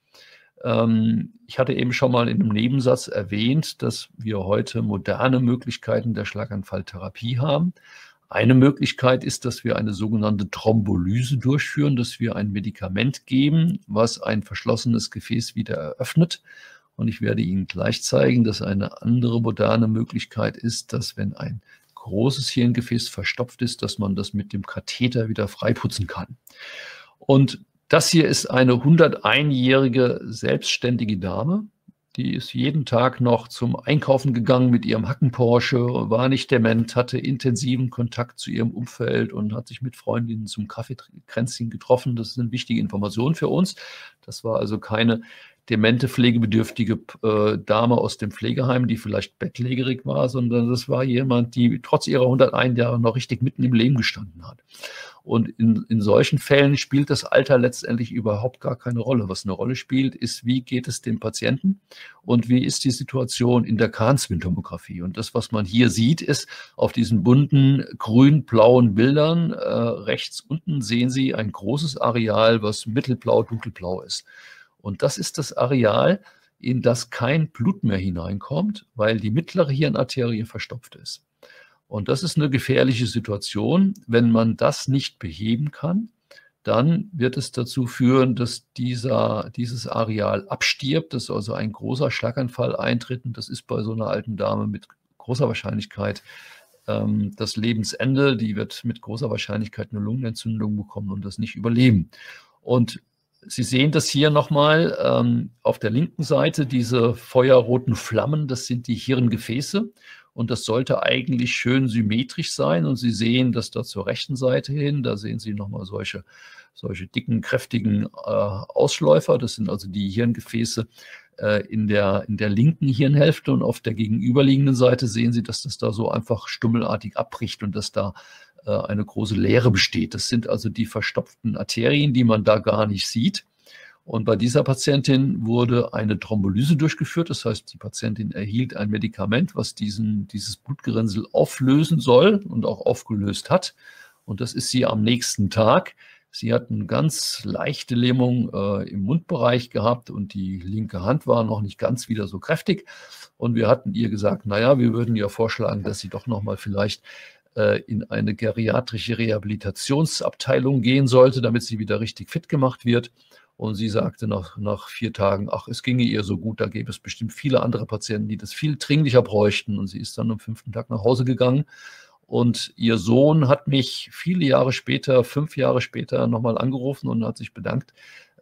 Ich hatte eben schon mal in einem Nebensatz erwähnt, dass wir heute moderne Möglichkeiten der Schlaganfalltherapie haben. Eine Möglichkeit ist, dass wir eine sogenannte Thrombolyse durchführen, dass wir ein Medikament geben, was ein verschlossenes Gefäß wieder eröffnet. Und ich werde Ihnen gleich zeigen, dass eine andere moderne Möglichkeit ist, dass wenn ein großes Hirngefäß verstopft ist, dass man das mit dem Katheter wieder freiputzen kann. Und das hier ist eine hunderteinjährige selbstständige Dame, die ist jeden Tag noch zum Einkaufen gegangen mit ihrem Hacken-Porsche, war nicht dement, hatte intensiven Kontakt zu ihrem Umfeld und hat sich mit Freundinnen zum Kaffeekränzchen getroffen. Das ist eine wichtige Information für uns. Das war also keine demente, pflegebedürftige äh, Dame aus dem Pflegeheim, die vielleicht bettlägerig war, sondern das war jemand, die trotz ihrer hundertein Jahre noch richtig mitten im Leben gestanden hat. Und in, in solchen Fällen spielt das Alter letztendlich überhaupt gar keine Rolle. Was eine Rolle spielt, ist, wie geht es dem Patienten und wie ist die Situation in der Kernspintomographie. Und das, was man hier sieht, ist auf diesen bunten, grün-blauen Bildern, äh, rechts unten sehen Sie ein großes Areal, was mittelblau, dunkelblau ist. Und das ist das Areal, in das kein Blut mehr hineinkommt, weil die mittlere Hirnarterie verstopft ist. Und das ist eine gefährliche Situation. Wenn man das nicht beheben kann, dann wird es dazu führen, dass dieser, dieses Areal abstirbt, dass also ein großer Schlaganfall eintritt. Und das ist bei so einer alten Dame mit großer Wahrscheinlichkeit ähm, das Lebensende, die wird mit großer Wahrscheinlichkeit eine Lungenentzündung bekommen und das nicht überleben. Und Sie sehen das hier nochmal ähm, auf der linken Seite, diese feuerroten Flammen, das sind die Hirngefäße und das sollte eigentlich schön symmetrisch sein und Sie sehen das da zur rechten Seite hin, da sehen Sie nochmal solche, solche dicken, kräftigen äh, Ausläufer, das sind also die Hirngefäße äh, in der, in der linken Hirnhälfte und auf der gegenüberliegenden Seite sehen Sie, dass das da so einfach stummelartig abbricht und dass da eine große Leere besteht. Das sind also die verstopften Arterien, die man da gar nicht sieht. Und bei dieser Patientin wurde eine Thrombolyse durchgeführt. Das heißt, die Patientin erhielt ein Medikament, was diesen, dieses Blutgerinnsel auflösen soll und auch aufgelöst hat. Und das ist sie am nächsten Tag. Sie hat eine ganz leichte Lähmung äh, im Mundbereich gehabt und die linke Hand war noch nicht ganz wieder so kräftig. Und wir hatten ihr gesagt, naja, wir würden ihr vorschlagen, dass sie doch nochmal vielleicht in eine geriatrische Rehabilitationsabteilung gehen sollte, damit sie wieder richtig fit gemacht wird. Und sie sagte nach, nach vier Tagen, ach, es ginge ihr so gut, da gäbe es bestimmt viele andere Patienten, die das viel dringlicher bräuchten. Und sie ist dann am fünften Tag nach Hause gegangen. Und ihr Sohn hat mich viele Jahre später, fünf Jahre später, nochmal angerufen und hat sich bedankt,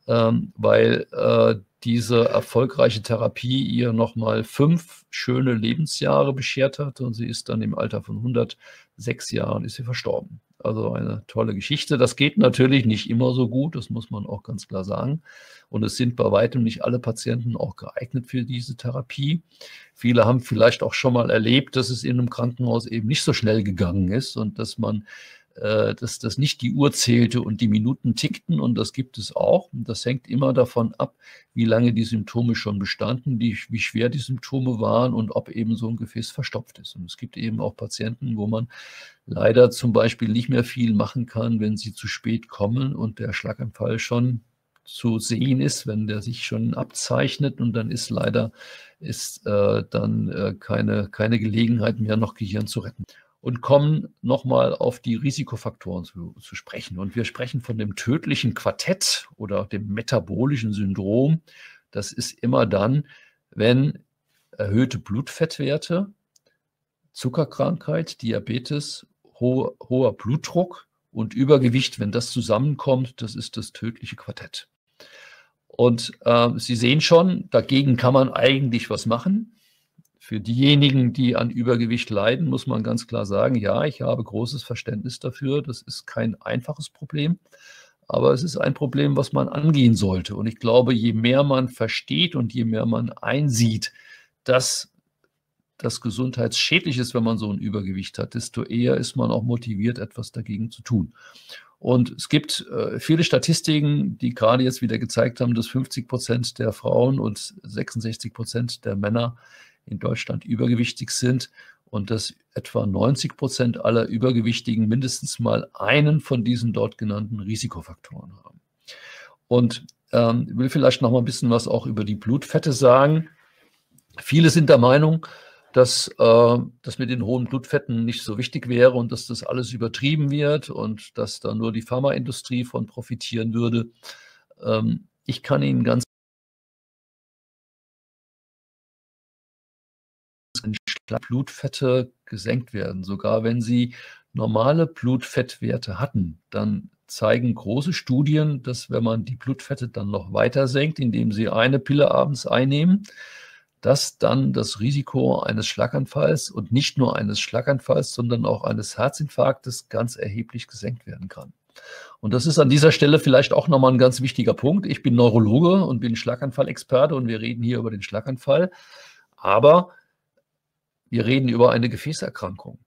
ähm, weil äh, diese erfolgreiche Therapie ihr nochmal fünf schöne Lebensjahre beschert hat und sie ist dann im Alter von hundertsechs Jahren ist sie verstorben. Also eine tolle Geschichte. Das geht natürlich nicht immer so gut, das muss man auch ganz klar sagen. Und es sind bei weitem nicht alle Patienten auch geeignet für diese Therapie. Viele haben vielleicht auch schon mal erlebt, dass es in einem Krankenhaus eben nicht so schnell gegangen ist und dass man dass das nicht die Uhr zählte und die Minuten tickten und das gibt es auch. Und das hängt immer davon ab, wie lange die Symptome schon bestanden, die, wie schwer die Symptome waren und ob eben so ein Gefäß verstopft ist. Und es gibt eben auch Patienten, wo man leider zum Beispiel nicht mehr viel machen kann, wenn sie zu spät kommen und der Schlaganfall schon zu sehen ist, wenn der sich schon abzeichnet und dann ist leider ist, äh, dann äh, keine, keine Gelegenheit mehr, noch Gehirn zu retten. Und kommen nochmal auf die Risikofaktoren zu, zu sprechen. Und wir sprechen von dem tödlichen Quartett oder dem metabolischen Syndrom. Das ist immer dann, wenn erhöhte Blutfettwerte, Zuckerkrankheit, Diabetes, ho- hoher Blutdruck und Übergewicht, wenn das zusammenkommt, das ist das tödliche Quartett. Und äh, Sie sehen schon, dagegen kann man eigentlich was machen. Für diejenigen, die an Übergewicht leiden, muss man ganz klar sagen, ja, ich habe großes Verständnis dafür. Das ist kein einfaches Problem, aber es ist ein Problem, was man angehen sollte. Und ich glaube, je mehr man versteht und je mehr man einsieht, dass das gesundheitsschädlich ist, wenn man so ein Übergewicht hat, desto eher ist man auch motiviert, etwas dagegen zu tun. Und es gibt äh, viele Statistiken, die gerade jetzt wieder gezeigt haben, dass fünfzig Prozent der Frauen und sechsundsechzig Prozent der Männer in Deutschland übergewichtig sind und dass etwa neunzig Prozent aller Übergewichtigen mindestens mal einen von diesen dort genannten Risikofaktoren haben. Und ähm, ich will vielleicht noch mal ein bisschen was auch über die Blutfette sagen. Viele sind der Meinung, dass äh, das mit den hohen Blutfetten nicht so wichtig wäre und dass das alles übertrieben wird und dass da nur die Pharmaindustrie von profitieren würde. Ähm, ich kann Ihnen ganz Blutfette gesenkt werden. Sogar wenn Sie normale Blutfettwerte hatten, dann zeigen große Studien, dass wenn man die Blutfette dann noch weiter senkt, indem Sie eine Pille abends einnehmen, dass dann das Risiko eines Schlaganfalls und nicht nur eines Schlaganfalls, sondern auch eines Herzinfarktes ganz erheblich gesenkt werden kann. Und das ist an dieser Stelle vielleicht auch nochmal ein ganz wichtiger Punkt. Ich bin Neurologe und bin Schlaganfallexperte und wir reden hier über den Schlaganfall. Aber wir reden über eine Gefäßerkrankung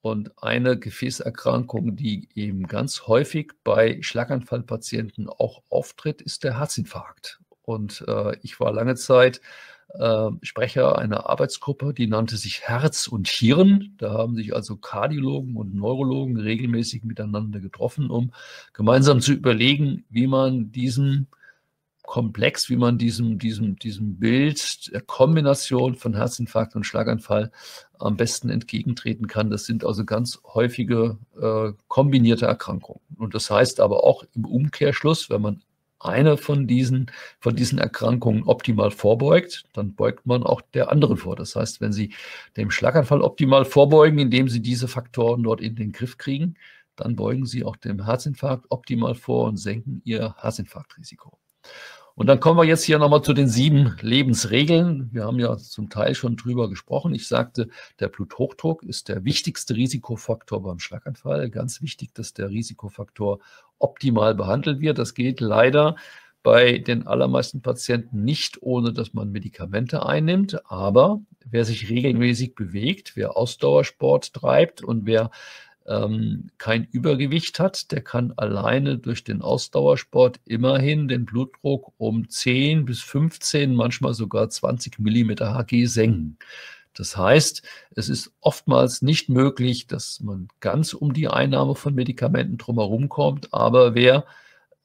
und eine Gefäßerkrankung, die eben ganz häufig bei Schlaganfallpatienten auch auftritt, ist der Herzinfarkt. Und äh, ich war lange Zeit äh, Sprecher einer Arbeitsgruppe, die nannte sich Herz und Hirn. Da haben sich also Kardiologen und Neurologen regelmäßig miteinander getroffen, um gemeinsam zu überlegen, wie man diesen Komplex, wie man diesem, diesem, diesem Bild der Kombination von Herzinfarkt und Schlaganfall am besten entgegentreten kann. Das sind also ganz häufige äh, kombinierte Erkrankungen. Und das heißt aber auch im Umkehrschluss, wenn man eine von diesen, von diesen Erkrankungen optimal vorbeugt, dann beugt man auch der anderen vor. Das heißt, wenn Sie dem Schlaganfall optimal vorbeugen, indem Sie diese Faktoren dort in den Griff kriegen, dann beugen Sie auch dem Herzinfarkt optimal vor und senken Ihr Herzinfarktrisiko. Und dann kommen wir jetzt hier nochmal zu den sieben Lebensregeln. Wir haben ja zum Teil schon drüber gesprochen. Ich sagte, der Bluthochdruck ist der wichtigste Risikofaktor beim Schlaganfall. Ganz wichtig, dass der Risikofaktor optimal behandelt wird. Das geht leider bei den allermeisten Patienten nicht, ohne dass man Medikamente einnimmt. Aber wer sich regelmäßig bewegt, wer Ausdauersport treibt und wer kein Übergewicht hat, der kann alleine durch den Ausdauersport immerhin den Blutdruck um zehn bis fünfzehn, manchmal sogar zwanzig Millimeter Merkur Gegenstich Grad senken. Das heißt, es ist oftmals nicht möglich, dass man ganz um die Einnahme von Medikamenten drumherum kommt, aber wer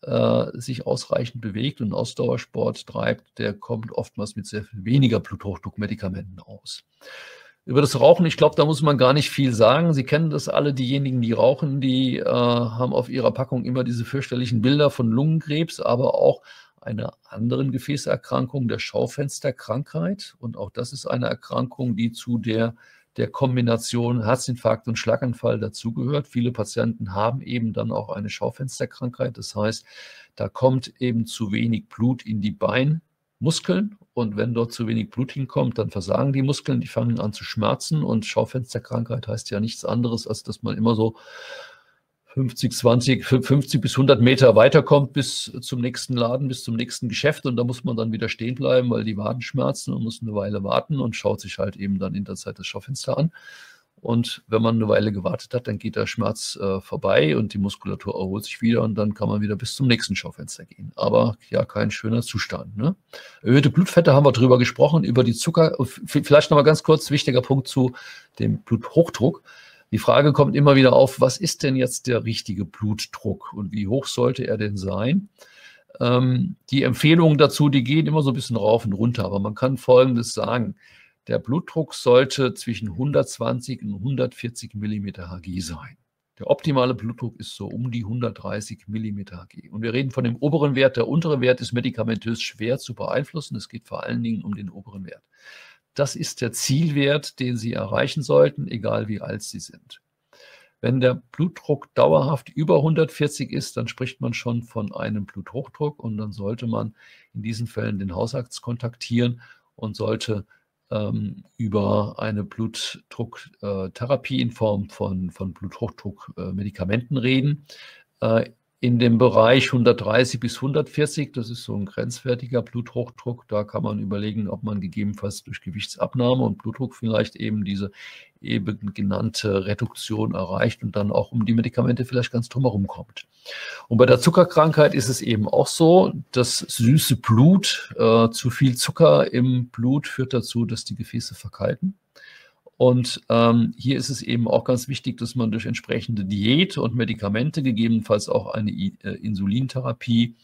äh, sich ausreichend bewegt und Ausdauersport treibt, der kommt oftmals mit sehr viel weniger Bluthochdruckmedikamenten aus. Über das Rauchen, ich glaube, da muss man gar nicht viel sagen. Sie kennen das alle, diejenigen, die rauchen, die äh, haben auf ihrer Packung immer diese fürchterlichen Bilder von Lungenkrebs, aber auch einer anderen Gefäßerkrankung, der Schaufensterkrankheit. Und auch das ist eine Erkrankung, die zu der, der Kombination Herzinfarkt und Schlaganfall dazugehört. Viele Patienten haben eben dann auch eine Schaufensterkrankheit. Das heißt, da kommt eben zu wenig Blut in die Beine. Muskeln, und wenn dort zu wenig Blut hinkommt, dann versagen die Muskeln, die fangen an zu schmerzen, und Schaufensterkrankheit heißt ja nichts anderes, als dass man immer so fünfzig, zwanzig, fünfzig bis hundert Meter weiterkommt bis zum nächsten Laden, bis zum nächsten Geschäft, und da muss man dann wieder stehen bleiben, weil die Waden schmerzen, und muss eine Weile warten und schaut sich halt eben dann in der Zeit das Schaufenster an. Und wenn man eine Weile gewartet hat, dann geht der Schmerz äh, vorbei und die Muskulatur erholt sich wieder, und dann kann man wieder bis zum nächsten Schaufenster gehen. Aber ja, kein schöner Zustand, ne? Erhöhte Blutfette haben wir drüber gesprochen, über die Zucker. Vielleicht nochmal ganz kurz, wichtiger Punkt zu dem Bluthochdruck. Die Frage kommt immer wieder auf, was ist denn jetzt der richtige Blutdruck und wie hoch sollte er denn sein? Ähm, die Empfehlungen dazu, die gehen immer so ein bisschen rauf und runter, aber man kann Folgendes sagen. Der Blutdruck sollte zwischen hundertzwanzig und hundertvierzig Millimeter Merkur Gegenstich Grad sein. Der optimale Blutdruck ist so um die hundertdreißig Millimeter Merkur Gegenstich Grad. Und wir reden von dem oberen Wert. Der untere Wert ist medikamentös schwer zu beeinflussen. Es geht vor allen Dingen um den oberen Wert. Das ist der Zielwert, den Sie erreichen sollten, egal wie alt Sie sind. Wenn der Blutdruck dauerhaft über hundertvierzig ist, dann spricht man schon von einem Bluthochdruck, und dann sollte man in diesen Fällen den Hausarzt kontaktieren und sollte über eine Blutdrucktherapie in Form von, von Bluthochdruckmedikamenten reden. In dem Bereich hundertdreißig bis hundertvierzig, das ist so ein grenzwertiger Bluthochdruck, da kann man überlegen, ob man gegebenenfalls durch Gewichtsabnahme und Blutdruck vielleicht eben diese eben genannte Reduktion erreicht und dann auch um die Medikamente vielleicht ganz drumherum kommt. Und bei der Zuckerkrankheit ist es eben auch so, das süße Blut, äh, zu viel Zucker im Blut führt dazu, dass die Gefäße verkalken. Und ähm, hier ist es eben auch ganz wichtig, dass man durch entsprechende Diät und Medikamente, gegebenenfalls auch eine I- äh, Insulintherapie,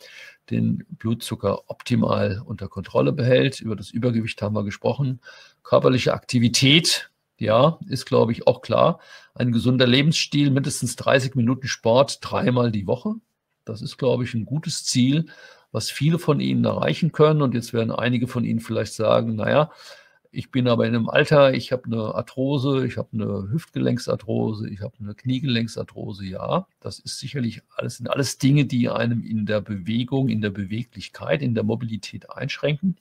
den Blutzucker optimal unter Kontrolle behält. Über das Übergewicht haben wir gesprochen. Körperliche Aktivität, ja, ist, glaube ich, auch klar. Ein gesunder Lebensstil, mindestens dreißig Minuten Sport, dreimal die Woche. Das ist, glaube ich, ein gutes Ziel, was viele von Ihnen erreichen können. Und jetzt werden einige von Ihnen vielleicht sagen, naja, ich bin aber in einem Alter, ich habe eine Arthrose, ich habe eine Hüftgelenksarthrose, ich habe eine Kniegelenksarthrose. Ja, das ist sicherlich alles, sind alles Dinge, die einem in der Bewegung, in der Beweglichkeit, in der Mobilität einschränken.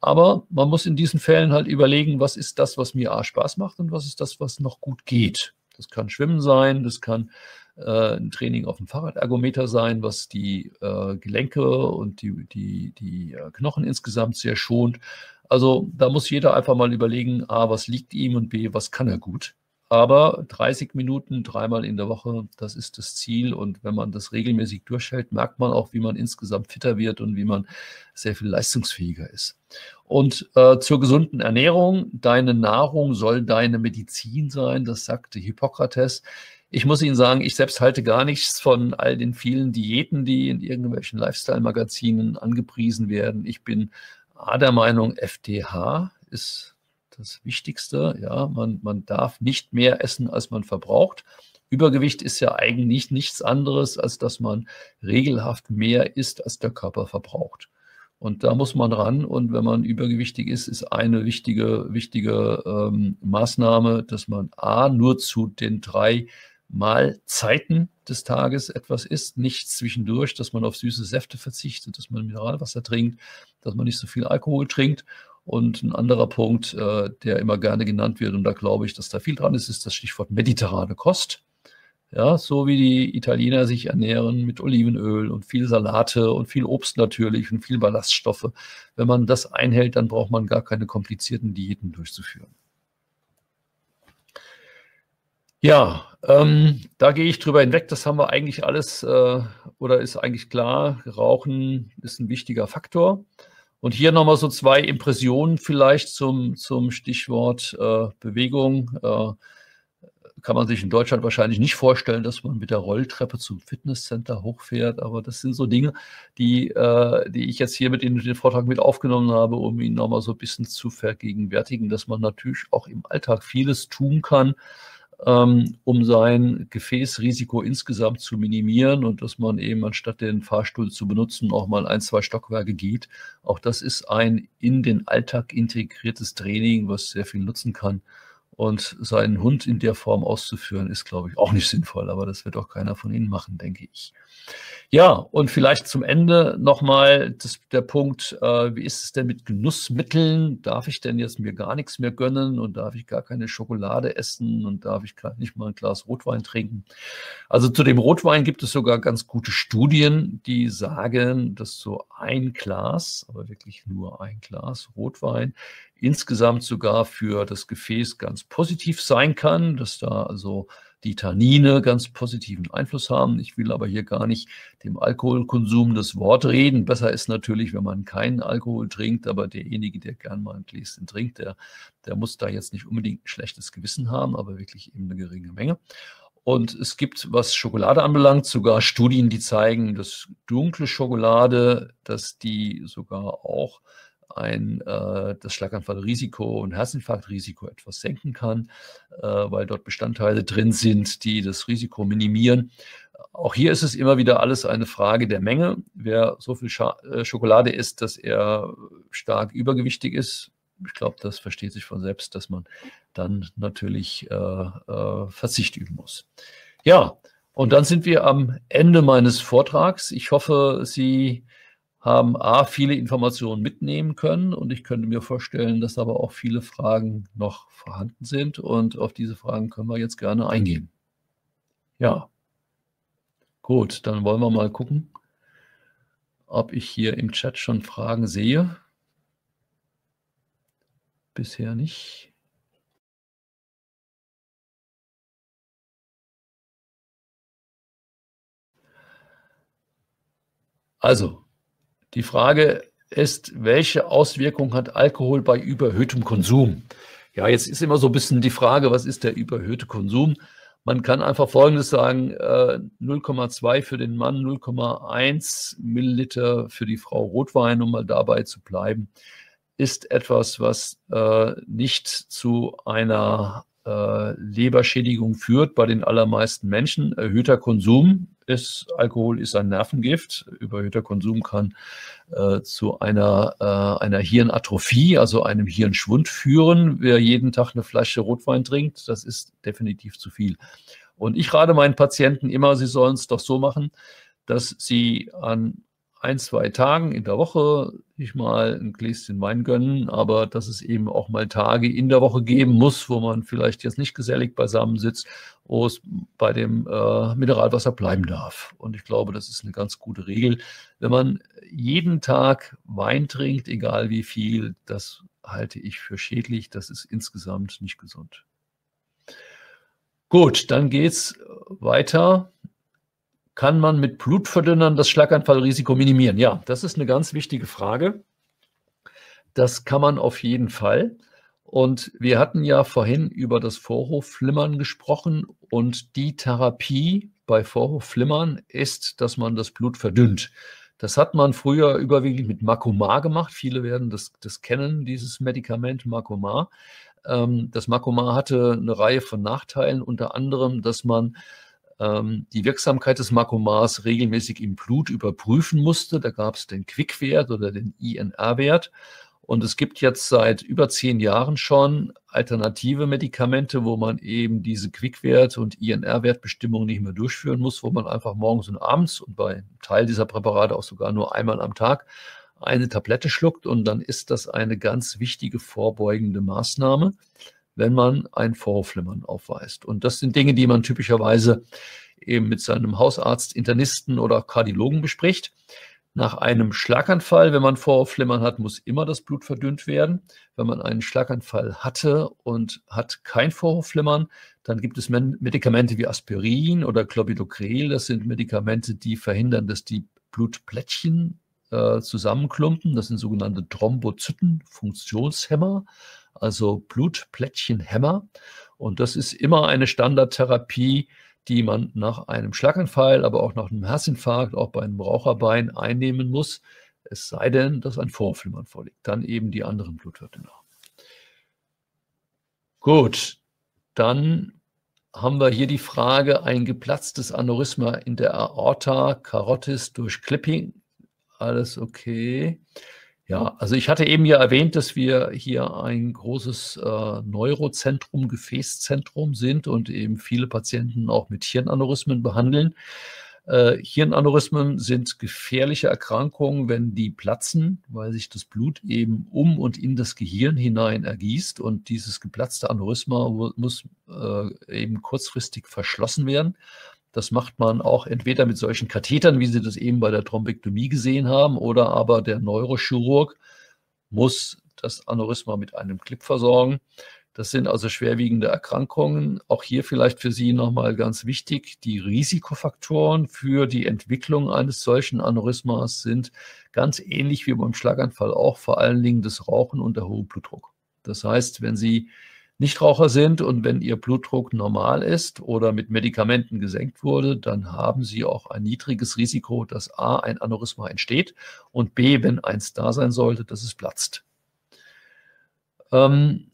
Aber man muss in diesen Fällen halt überlegen, was ist das, was mir A, Spaß macht, und was ist das, was noch gut geht. Das kann Schwimmen sein, das kann äh, ein Training auf dem Fahrradergometer sein, was die äh, Gelenke und die, die, die äh, Knochen insgesamt sehr schont. Also da muss jeder einfach mal überlegen, A, was liegt ihm, und B, was kann er gut. Aber dreißig Minuten, dreimal in der Woche, das ist das Ziel. Und wenn man das regelmäßig durchhält, merkt man auch, wie man insgesamt fitter wird und wie man sehr viel leistungsfähiger ist. Und äh, zur gesunden Ernährung. Deine Nahrung soll deine Medizin sein, das sagte Hippokrates. Ich muss Ihnen sagen, ich selbst halte gar nichts von all den vielen Diäten, die in irgendwelchen Lifestyle-Magazinen angepriesen werden. Ich bin A der Meinung, F D H ist das Wichtigste. Ja, man, man darf nicht mehr essen, als man verbraucht. Übergewicht ist ja eigentlich nichts anderes, als dass man regelhaft mehr isst, als der Körper verbraucht. Und da muss man ran. Und wenn man übergewichtig ist, ist eine wichtige, wichtige ähm, Maßnahme, dass man a, nur zu den drei Mahlzeiten des Tages etwas isst, nicht zwischendurch, dass man auf süße Säfte verzichtet, dass man Mineralwasser trinkt, dass man nicht so viel Alkohol trinkt. Und ein anderer Punkt, äh, der immer gerne genannt wird, und da glaube ich, dass da viel dran ist, ist das Stichwort mediterrane Kost. Ja, so wie die Italiener sich ernähren mit Olivenöl und viel Salate und viel Obst natürlich und viel Ballaststoffe. Wenn man das einhält, dann braucht man gar keine komplizierten Diäten durchzuführen. Ja, ähm, da gehe ich drüber hinweg. Das haben wir eigentlich alles äh, oder ist eigentlich klar. Rauchen ist ein wichtiger Faktor. Und hier nochmal so zwei Impressionen vielleicht zum, zum Stichwort äh, Bewegung. Äh, Kann man sich in Deutschland wahrscheinlich nicht vorstellen, dass man mit der Rolltreppe zum Fitnesscenter hochfährt. Aber das sind so Dinge, die, äh, die ich jetzt hier mit in den Vortrag mit aufgenommen habe, um Ihnen nochmal so ein bisschen zu vergegenwärtigen, dass man natürlich auch im Alltag vieles tun kann, ähm, um sein Gefäßrisiko insgesamt zu minimieren und dass man eben anstatt den Fahrstuhl zu benutzen, auch mal ein, zwei Stockwerke geht. Auch das ist ein in den Alltag integriertes Training, was sehr viel nutzen kann. Und seinen Hund in der Form auszuführen, ist, glaube ich, auch nicht sinnvoll. Aber das wird auch keiner von Ihnen machen, denke ich. Ja, und vielleicht zum Ende nochmal der Punkt, äh, wie ist es denn mit Genussmitteln? Darf ich denn jetzt mir gar nichts mehr gönnen? Und darf ich gar keine Schokolade essen? Und darf ich nicht mal ein Glas Rotwein trinken? Also zu dem Rotwein gibt es sogar ganz gute Studien, die sagen, dass so ein Glas, aber wirklich nur ein Glas Rotwein, insgesamt sogar für das Gefäß ganz positiv sein kann, dass da also die Tannine ganz positiven Einfluss haben. Ich will aber hier gar nicht dem Alkoholkonsum das Wort reden. Besser ist natürlich, wenn man keinen Alkohol trinkt, aber derjenige, der gern mal ein Gläschen trinkt, der, der muss da jetzt nicht unbedingt ein schlechtes Gewissen haben, aber wirklich eben eine geringe Menge. Und es gibt, was Schokolade anbelangt, sogar Studien, die zeigen, dass dunkle Schokolade, dass die sogar auch Ein, äh, das Schlaganfallrisiko und Herzinfarktrisiko etwas senken kann, äh, weil dort Bestandteile drin sind, die das Risiko minimieren. Auch hier ist es immer wieder alles eine Frage der Menge. Wer so viel Scha- äh, Schokolade isst, dass er stark übergewichtig ist, ich glaube, das versteht sich von selbst, dass man dann natürlich äh, äh, Verzicht üben muss. Ja, und dann sind wir am Ende meines Vortrags. Ich hoffe, Sie haben a, viele Informationen mitnehmen können und ich könnte mir vorstellen, dass aber auch viele Fragen noch vorhanden sind und auf diese Fragen können wir jetzt gerne eingehen. Ja, gut, dann wollen wir mal gucken, ob ich hier im Chat schon Fragen sehe. Bisher nicht. Also, die Frage ist, welche Auswirkung hat Alkohol bei überhöhtem Konsum? Ja, jetzt ist immer so ein bisschen die Frage, was ist der überhöhte Konsum? Man kann einfach Folgendes sagen, null Komma zwei für den Mann, null Komma eins Milliliter für die Frau Rotwein, um mal dabei zu bleiben, ist etwas, was nicht zu einer Leberschädigung führt bei den allermeisten Menschen. Erhöhter Konsum ist, Alkohol ist ein Nervengift. Überhöhter Konsum kann äh, zu einer, äh, einer Hirnatrophie, also einem Hirnschwund führen. Wer jeden Tag eine Flasche Rotwein trinkt, das ist definitiv zu viel. Und ich rate meinen Patienten immer, sie sollen es doch so machen, dass sie an ein, zwei Tagen in der Woche sich mal ein Gläschen Wein gönnen, aber dass es eben auch mal Tage in der Woche geben muss, wo man vielleicht jetzt nicht gesellig beisammen sitzt, wo es bei dem äh, Mineralwasser bleiben darf. Und ich glaube, das ist eine ganz gute Regel. Wenn man jeden Tag Wein trinkt, egal wie viel, das halte ich für schädlich. Das ist insgesamt nicht gesund. Gut, dann geht's weiter. Kann man mit Blutverdünnern das Schlaganfallrisiko minimieren? Ja, das ist eine ganz wichtige Frage. Das kann man auf jeden Fall. Und wir hatten ja vorhin über das Vorhofflimmern gesprochen. Und die Therapie bei Vorhofflimmern ist, dass man das Blut verdünnt. Das hat man früher überwiegend mit Marcumar gemacht. Viele werden das, das kennen, dieses Medikament Marcumar. Ähm, das Marcumar hatte eine Reihe von Nachteilen, unter anderem, dass man ähm, die Wirksamkeit des Marcumars regelmäßig im Blut überprüfen musste. Da gab es den Quickwert oder den I N R-Wert. Und es gibt jetzt seit über zehn Jahren schon alternative Medikamente, wo man eben diese Quickwert- und I N R-Wertbestimmung nicht mehr durchführen muss, wo man einfach morgens und abends und bei einem Teil dieser Präparate auch sogar nur einmal am Tag eine Tablette schluckt. Und dann ist das eine ganz wichtige vorbeugende Maßnahme, wenn man ein Vorhofflimmern aufweist. Und das sind Dinge, die man typischerweise eben mit seinem Hausarzt, Internisten oder Kardiologen bespricht. Nach einem Schlaganfall, wenn man Vorhofflimmern hat, muss immer das Blut verdünnt werden. Wenn man einen Schlaganfall hatte und hat kein Vorhofflimmern, dann gibt es Medikamente wie Aspirin oder Clopidogrel. Das sind Medikamente, die verhindern, dass die Blutplättchen äh, zusammenklumpen. Das sind sogenannte Thrombozyten, Funktionshemmer, also Blutplättchenhemmer. Und das ist immer eine Standardtherapie, die man nach einem Schlaganfall, aber auch nach einem Herzinfarkt, auch bei einem Raucherbein einnehmen muss, es sei denn, dass ein Vorhofflimmern vorliegt. Dann eben die anderen Blutverdünner. Gut, dann haben wir hier die Frage, ein geplatztes Aneurysma in der Aorta, Karotis durch Clipping. Alles okay. Ja, also ich hatte eben ja erwähnt, dass wir hier ein großes äh, Neurozentrum, Gefäßzentrum sind und eben viele Patienten auch mit Hirnaneurysmen behandeln. Äh, Hirnaneurysmen sind gefährliche Erkrankungen, wenn die platzen, weil sich das Blut eben um und in das Gehirn hinein ergießt. Und dieses geplatzte Aneurysma muss äh, eben kurzfristig verschlossen werden. Das macht man auch entweder mit solchen Kathetern, wie Sie das eben bei der Thrombektomie gesehen haben, oder aber der Neurochirurg muss das Aneurysma mit einem Clip versorgen. Das sind also schwerwiegende Erkrankungen. Auch hier vielleicht für Sie nochmal ganz wichtig, die Risikofaktoren für die Entwicklung eines solchen Aneurysmas sind ganz ähnlich wie beim Schlaganfall auch vor allen Dingen das Rauchen und der hohe Blutdruck. Das heißt, wenn Sie Nichtraucher sind und wenn Ihr Blutdruck normal ist oder mit Medikamenten gesenkt wurde, dann haben Sie auch ein niedriges Risiko, dass A, ein Aneurysma entsteht und B, wenn eins da sein sollte, dass es platzt. Ähm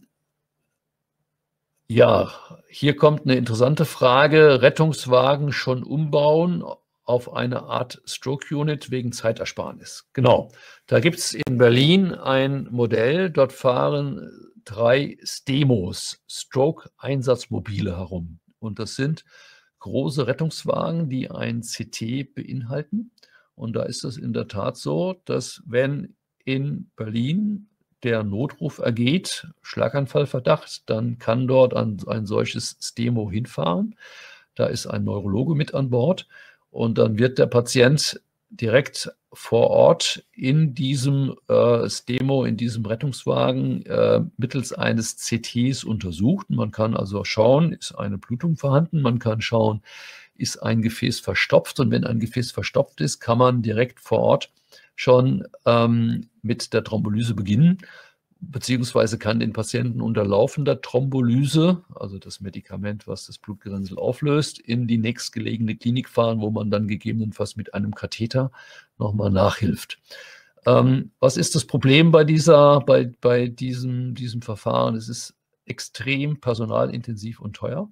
ja, hier kommt eine interessante Frage. Rettungswagen schon umbauen auf eine Art Stroke-Unit wegen Zeitersparnis. Genau, da gibt es in Berlin ein Modell, dort fahren drei STEMOs, Stroke-Einsatzmobile, herum. Und das sind große Rettungswagen, die ein C T beinhalten. Und da ist es in der Tat so, dass wenn in Berlin der Notruf ergeht, Schlaganfallverdacht, dann kann dort ein, ein solches STEMO hinfahren. Da ist ein Neurologe mit an Bord und dann wird der Patient direkt vor Ort in diesem äh, STEMO, in diesem Rettungswagen äh, mittels eines C Ts untersucht. Man kann also schauen, ist eine Blutung vorhanden, man kann schauen, ist ein Gefäß verstopft, und wenn ein Gefäß verstopft ist, kann man direkt vor Ort schon ähm, mit der Thrombolyse beginnen, beziehungsweise kann den Patienten unter laufender Thrombolyse, also das Medikament, was das Blutgerinnsel auflöst, in die nächstgelegene Klinik fahren, wo man dann gegebenenfalls mit einem Katheter nochmal nachhilft. Ähm, was ist das Problem bei, dieser, bei, bei diesem, diesem Verfahren? Es ist extrem personalintensiv und teuer.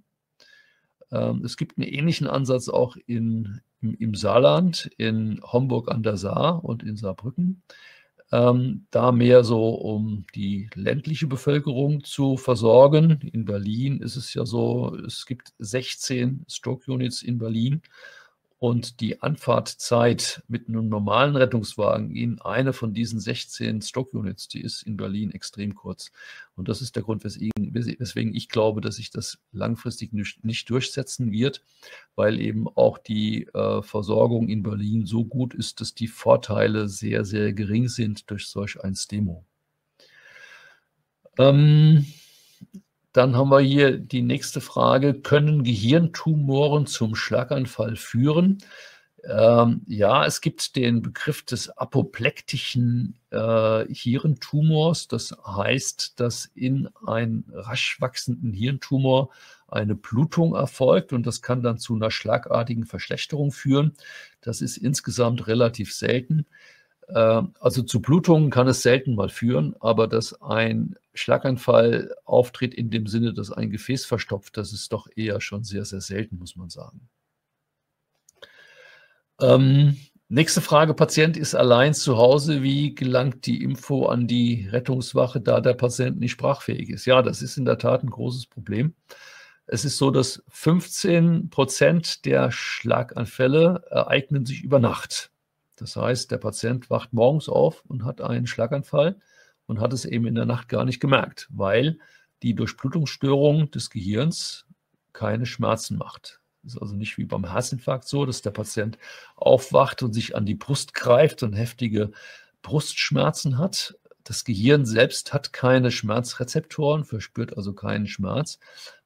Ähm, es gibt einen ähnlichen Ansatz auch in, im, im Saarland, in Homburg an der Saar und in Saarbrücken. Ähm, da mehr so, um die ländliche Bevölkerung zu versorgen. In Berlin ist es ja so, es gibt sechzehn Stroke-Units in Berlin und die Anfahrtzeit mit einem normalen Rettungswagen in eine von diesen sechzehn Stroke-Units, die ist in Berlin extrem kurz. Und das ist der Grund, weswegen, weswegen ich glaube, dass sich das langfristig nicht, nicht durchsetzen wird, weil eben auch die äh, Versorgung in Berlin so gut ist, dass die Vorteile sehr, sehr gering sind durch solch ein STEMO. Ähm, dann haben wir hier die nächste Frage. Können Gehirntumoren zum Schlaganfall führen? Ähm, ja, es gibt den Begriff des apoplektischen äh, Hirntumors. Das heißt, dass in einen rasch wachsenden Hirntumor eine Blutung erfolgt und das kann dann zu einer schlagartigen Verschlechterung führen. Das ist insgesamt relativ selten. Also zu Blutungen kann es selten mal führen, aber dass ein Schlaganfall auftritt in dem Sinne, dass ein Gefäß verstopft, das ist doch eher schon sehr, sehr selten, muss man sagen. Ähm, nächste Frage, Patient ist allein zu Hause, wie gelangt die Info an die Rettungswache, da der Patient nicht sprachfähig ist? Ja, das ist in der Tat ein großes Problem. Es ist so, dass fünfzehn Prozent der Schlaganfälle ereignen sich über Nacht. Das heißt, der Patient wacht morgens auf und hat einen Schlaganfall und hat es eben in der Nacht gar nicht gemerkt, weil die Durchblutungsstörung des Gehirns keine Schmerzen macht. Das ist also nicht wie beim Herzinfarkt so, dass der Patient aufwacht und sich an die Brust greift und heftige Brustschmerzen hat. Das Gehirn selbst hat keine Schmerzrezeptoren, verspürt also keinen Schmerz.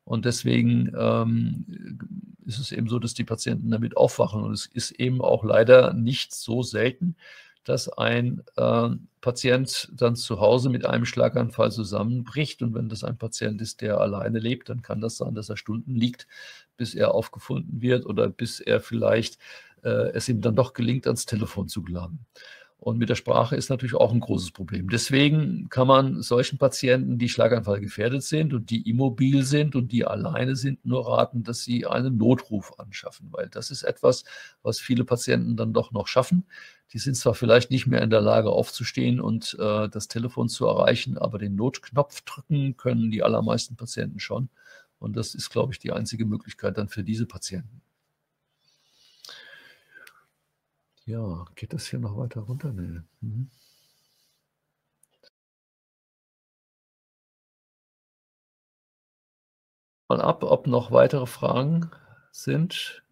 Und deswegen ähm, ist es eben so, dass die Patienten damit aufwachen. Und es ist eben auch leider nicht so selten, dass ein äh, Patient dann zu Hause mit einem Schlaganfall zusammenbricht. Und wenn das ein Patient ist, der alleine lebt, dann kann das sein, dass er Stunden liegt, bis er aufgefunden wird oder bis er vielleicht äh, es ihm dann doch gelingt, ans Telefon zu gelangen. Und mit der Sprache ist natürlich auch ein großes Problem. Deswegen kann man solchen Patienten, die schlaganfallgefährdet sind und die immobil sind und die alleine sind, nur raten, dass sie einen Notruf anschaffen. Weil das ist etwas, was viele Patienten dann doch noch schaffen. Die sind zwar vielleicht nicht mehr in der Lage aufzustehen und äh, das Telefon zu erreichen, aber den Notknopf drücken können die allermeisten Patienten schon. Und das ist, glaube ich, die einzige Möglichkeit dann für diese Patienten. Ja, geht das hier noch weiter runter? Nee. Mhm. Mal ab, ob noch weitere Fragen sind.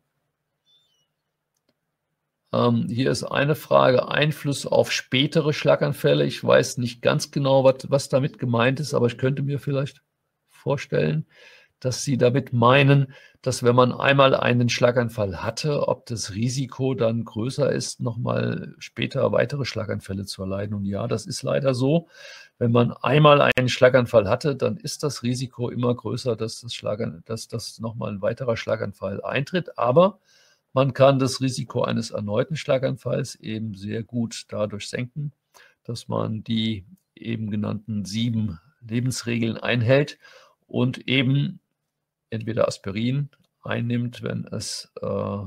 Ähm, hier ist eine Frage, Einfluss auf spätere Schlaganfälle. Ich weiß nicht ganz genau, wat, was damit gemeint ist, aber ich könnte mir vielleicht vorstellen, dass Sie damit meinen, dass wenn man einmal einen Schlaganfall hatte, ob das Risiko dann größer ist, nochmal später weitere Schlaganfälle zu erleiden. Und ja, das ist leider so. Wenn man einmal einen Schlaganfall hatte, dann ist das Risiko immer größer, dass das Schlagan- dass das nochmal ein weiterer Schlaganfall eintritt. Aber man kann das Risiko eines erneuten Schlaganfalls eben sehr gut dadurch senken, dass man die eben genannten sieben Lebensregeln einhält und eben entweder Aspirin einnimmt, wenn es äh,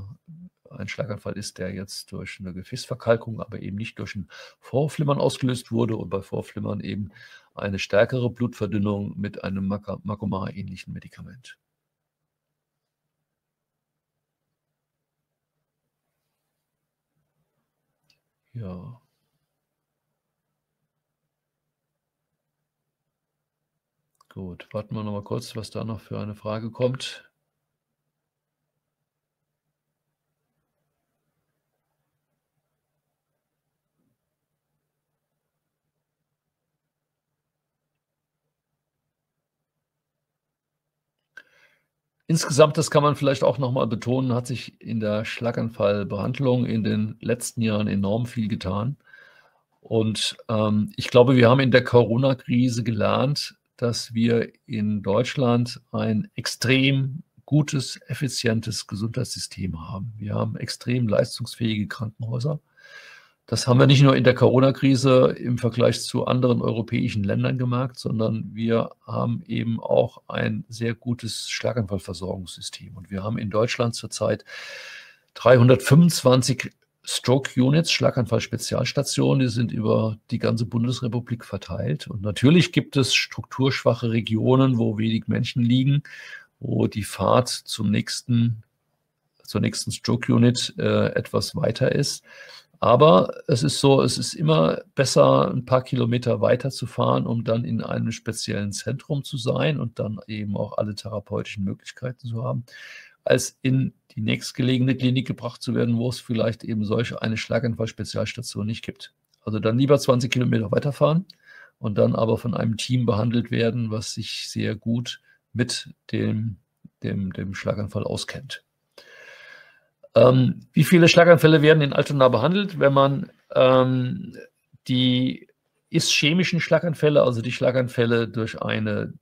ein Schlaganfall ist, der jetzt durch eine Gefäßverkalkung, aber eben nicht durch ein Vorflimmern ausgelöst wurde und bei Vorflimmern eben eine stärkere Blutverdünnung mit einem Marcumar-ähnlichen Medikament. Ja. Gut, warten wir noch mal kurz, was da noch für eine Frage kommt. Insgesamt, das kann man vielleicht auch noch mal betonen, hat sich in der Schlaganfallbehandlung in den letzten Jahren enorm viel getan. Und ähm, ich glaube, wir haben in der Corona-Krise gelernt, dass wir in Deutschland ein extrem gutes, effizientes Gesundheitssystem haben. Wir haben extrem leistungsfähige Krankenhäuser. Das haben wir nicht nur in der Corona-Krise im Vergleich zu anderen europäischen Ländern gemerkt, sondern wir haben eben auch ein sehr gutes Schlaganfallversorgungssystem. Und wir haben in Deutschland zurzeit dreihundertfünfundzwanzig Stroke-Units, Schlaganfall-Spezialstationen, die sind über die ganze Bundesrepublik verteilt. Und natürlich gibt es strukturschwache Regionen, wo wenig Menschen liegen, wo die Fahrt zum nächsten, zur nächsten Stroke-Unit äh, etwas weiter ist. Aber es ist so, es ist immer besser, ein paar Kilometer weiter zu fahren, um dann in einem speziellen Zentrum zu sein und dann eben auch alle therapeutischen Möglichkeiten zu haben, als in die nächstgelegene Klinik gebracht zu werden, wo es vielleicht eben solch eine Schlaganfall-Spezialstation nicht gibt. Also dann lieber zwanzig Kilometer weiterfahren und dann aber von einem Team behandelt werden, was sich sehr gut mit dem, dem, dem Schlaganfall auskennt. Ähm, wie viele Schlaganfälle werden in Altona behandelt? Wenn man ähm, die ischämischen Schlaganfälle, also die Schlaganfälle durch eine,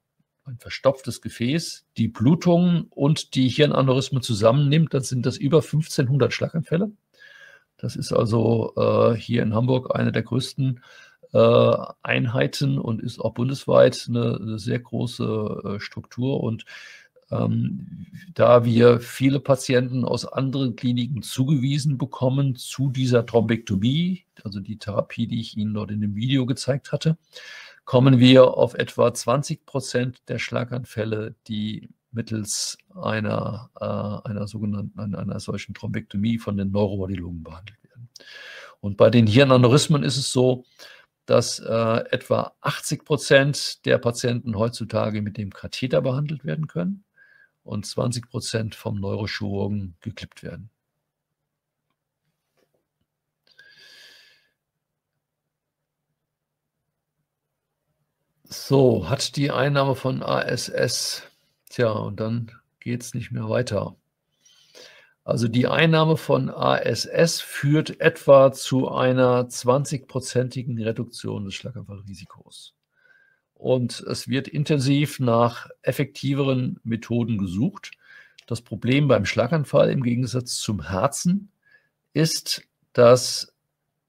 ein verstopftes Gefäß, die Blutungen und die Hirnaneurysmen zusammennimmt, dann sind das über fünfzehnhundert Schlaganfälle. Das ist also äh, hier in Hamburg eine der größten äh, Einheiten und ist auch bundesweit eine, eine sehr große äh, Struktur. Und ähm, da wir viele Patienten aus anderen Kliniken zugewiesen bekommen zu dieser Thrombektomie, also die Therapie, die ich Ihnen dort in dem Video gezeigt hatte, kommen wir auf etwa zwanzig Prozent der Schlaganfälle, die mittels einer, äh, einer sogenannten, einer, einer solchen Thrombektomie von den Neuroradiologen behandelt werden. Und bei den Hirnaneurysmen ist es so, dass äh, etwa achtzig Prozent der Patienten heutzutage mit dem Katheter behandelt werden können und zwanzig Prozent vom Neurochirurgen geklippt werden. So, hat die Einnahme von A S S. Tja, und dann geht es nicht mehr weiter. Also die Einnahme von A S S führt etwa zu einer zwanzig-prozentigen Reduktion des Schlaganfallrisikos. Und es wird intensiv nach effektiveren Methoden gesucht. Das Problem beim Schlaganfall im Gegensatz zum Herzen ist, dass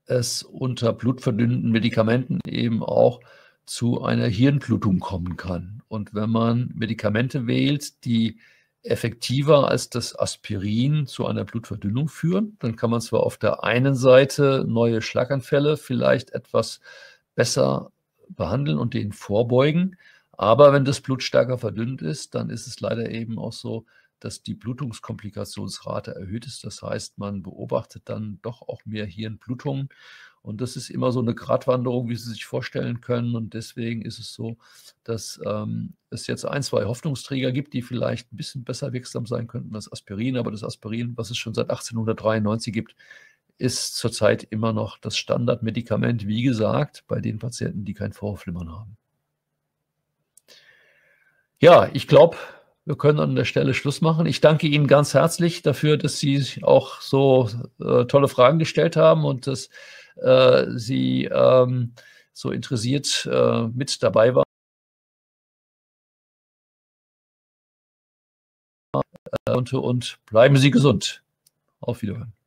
es unter blutverdünnenden Medikamenten eben auch zu einer Hirnblutung kommen kann. Und wenn man Medikamente wählt, die effektiver als das Aspirin zu einer Blutverdünnung führen, dann kann man zwar auf der einen Seite neue Schlaganfälle vielleicht etwas besser behandeln und denen vorbeugen, aber wenn das Blut stärker verdünnt ist, dann ist es leider eben auch so, dass die Blutungskomplikationsrate erhöht ist. Das heißt, man beobachtet dann doch auch mehr Hirnblutungen. Und das ist immer so eine Gratwanderung, wie Sie sich vorstellen können. Und deswegen ist es so, dass ähm, es jetzt ein, zwei Hoffnungsträger gibt, die vielleicht ein bisschen besser wirksam sein könnten als Aspirin. Aber das Aspirin, was es schon seit achtzehnhundertdreiundneunzig gibt, ist zurzeit immer noch das Standardmedikament, wie gesagt, bei den Patienten, die kein Vorhofflimmern haben. Ja, ich glaube, wir können an der Stelle Schluss machen. Ich danke Ihnen ganz herzlich dafür, dass Sie auch so äh, tolle Fragen gestellt haben und dass äh, Sie ähm, so interessiert äh, mit dabei waren. Und bleiben Sie gesund. Auf Wiederhören.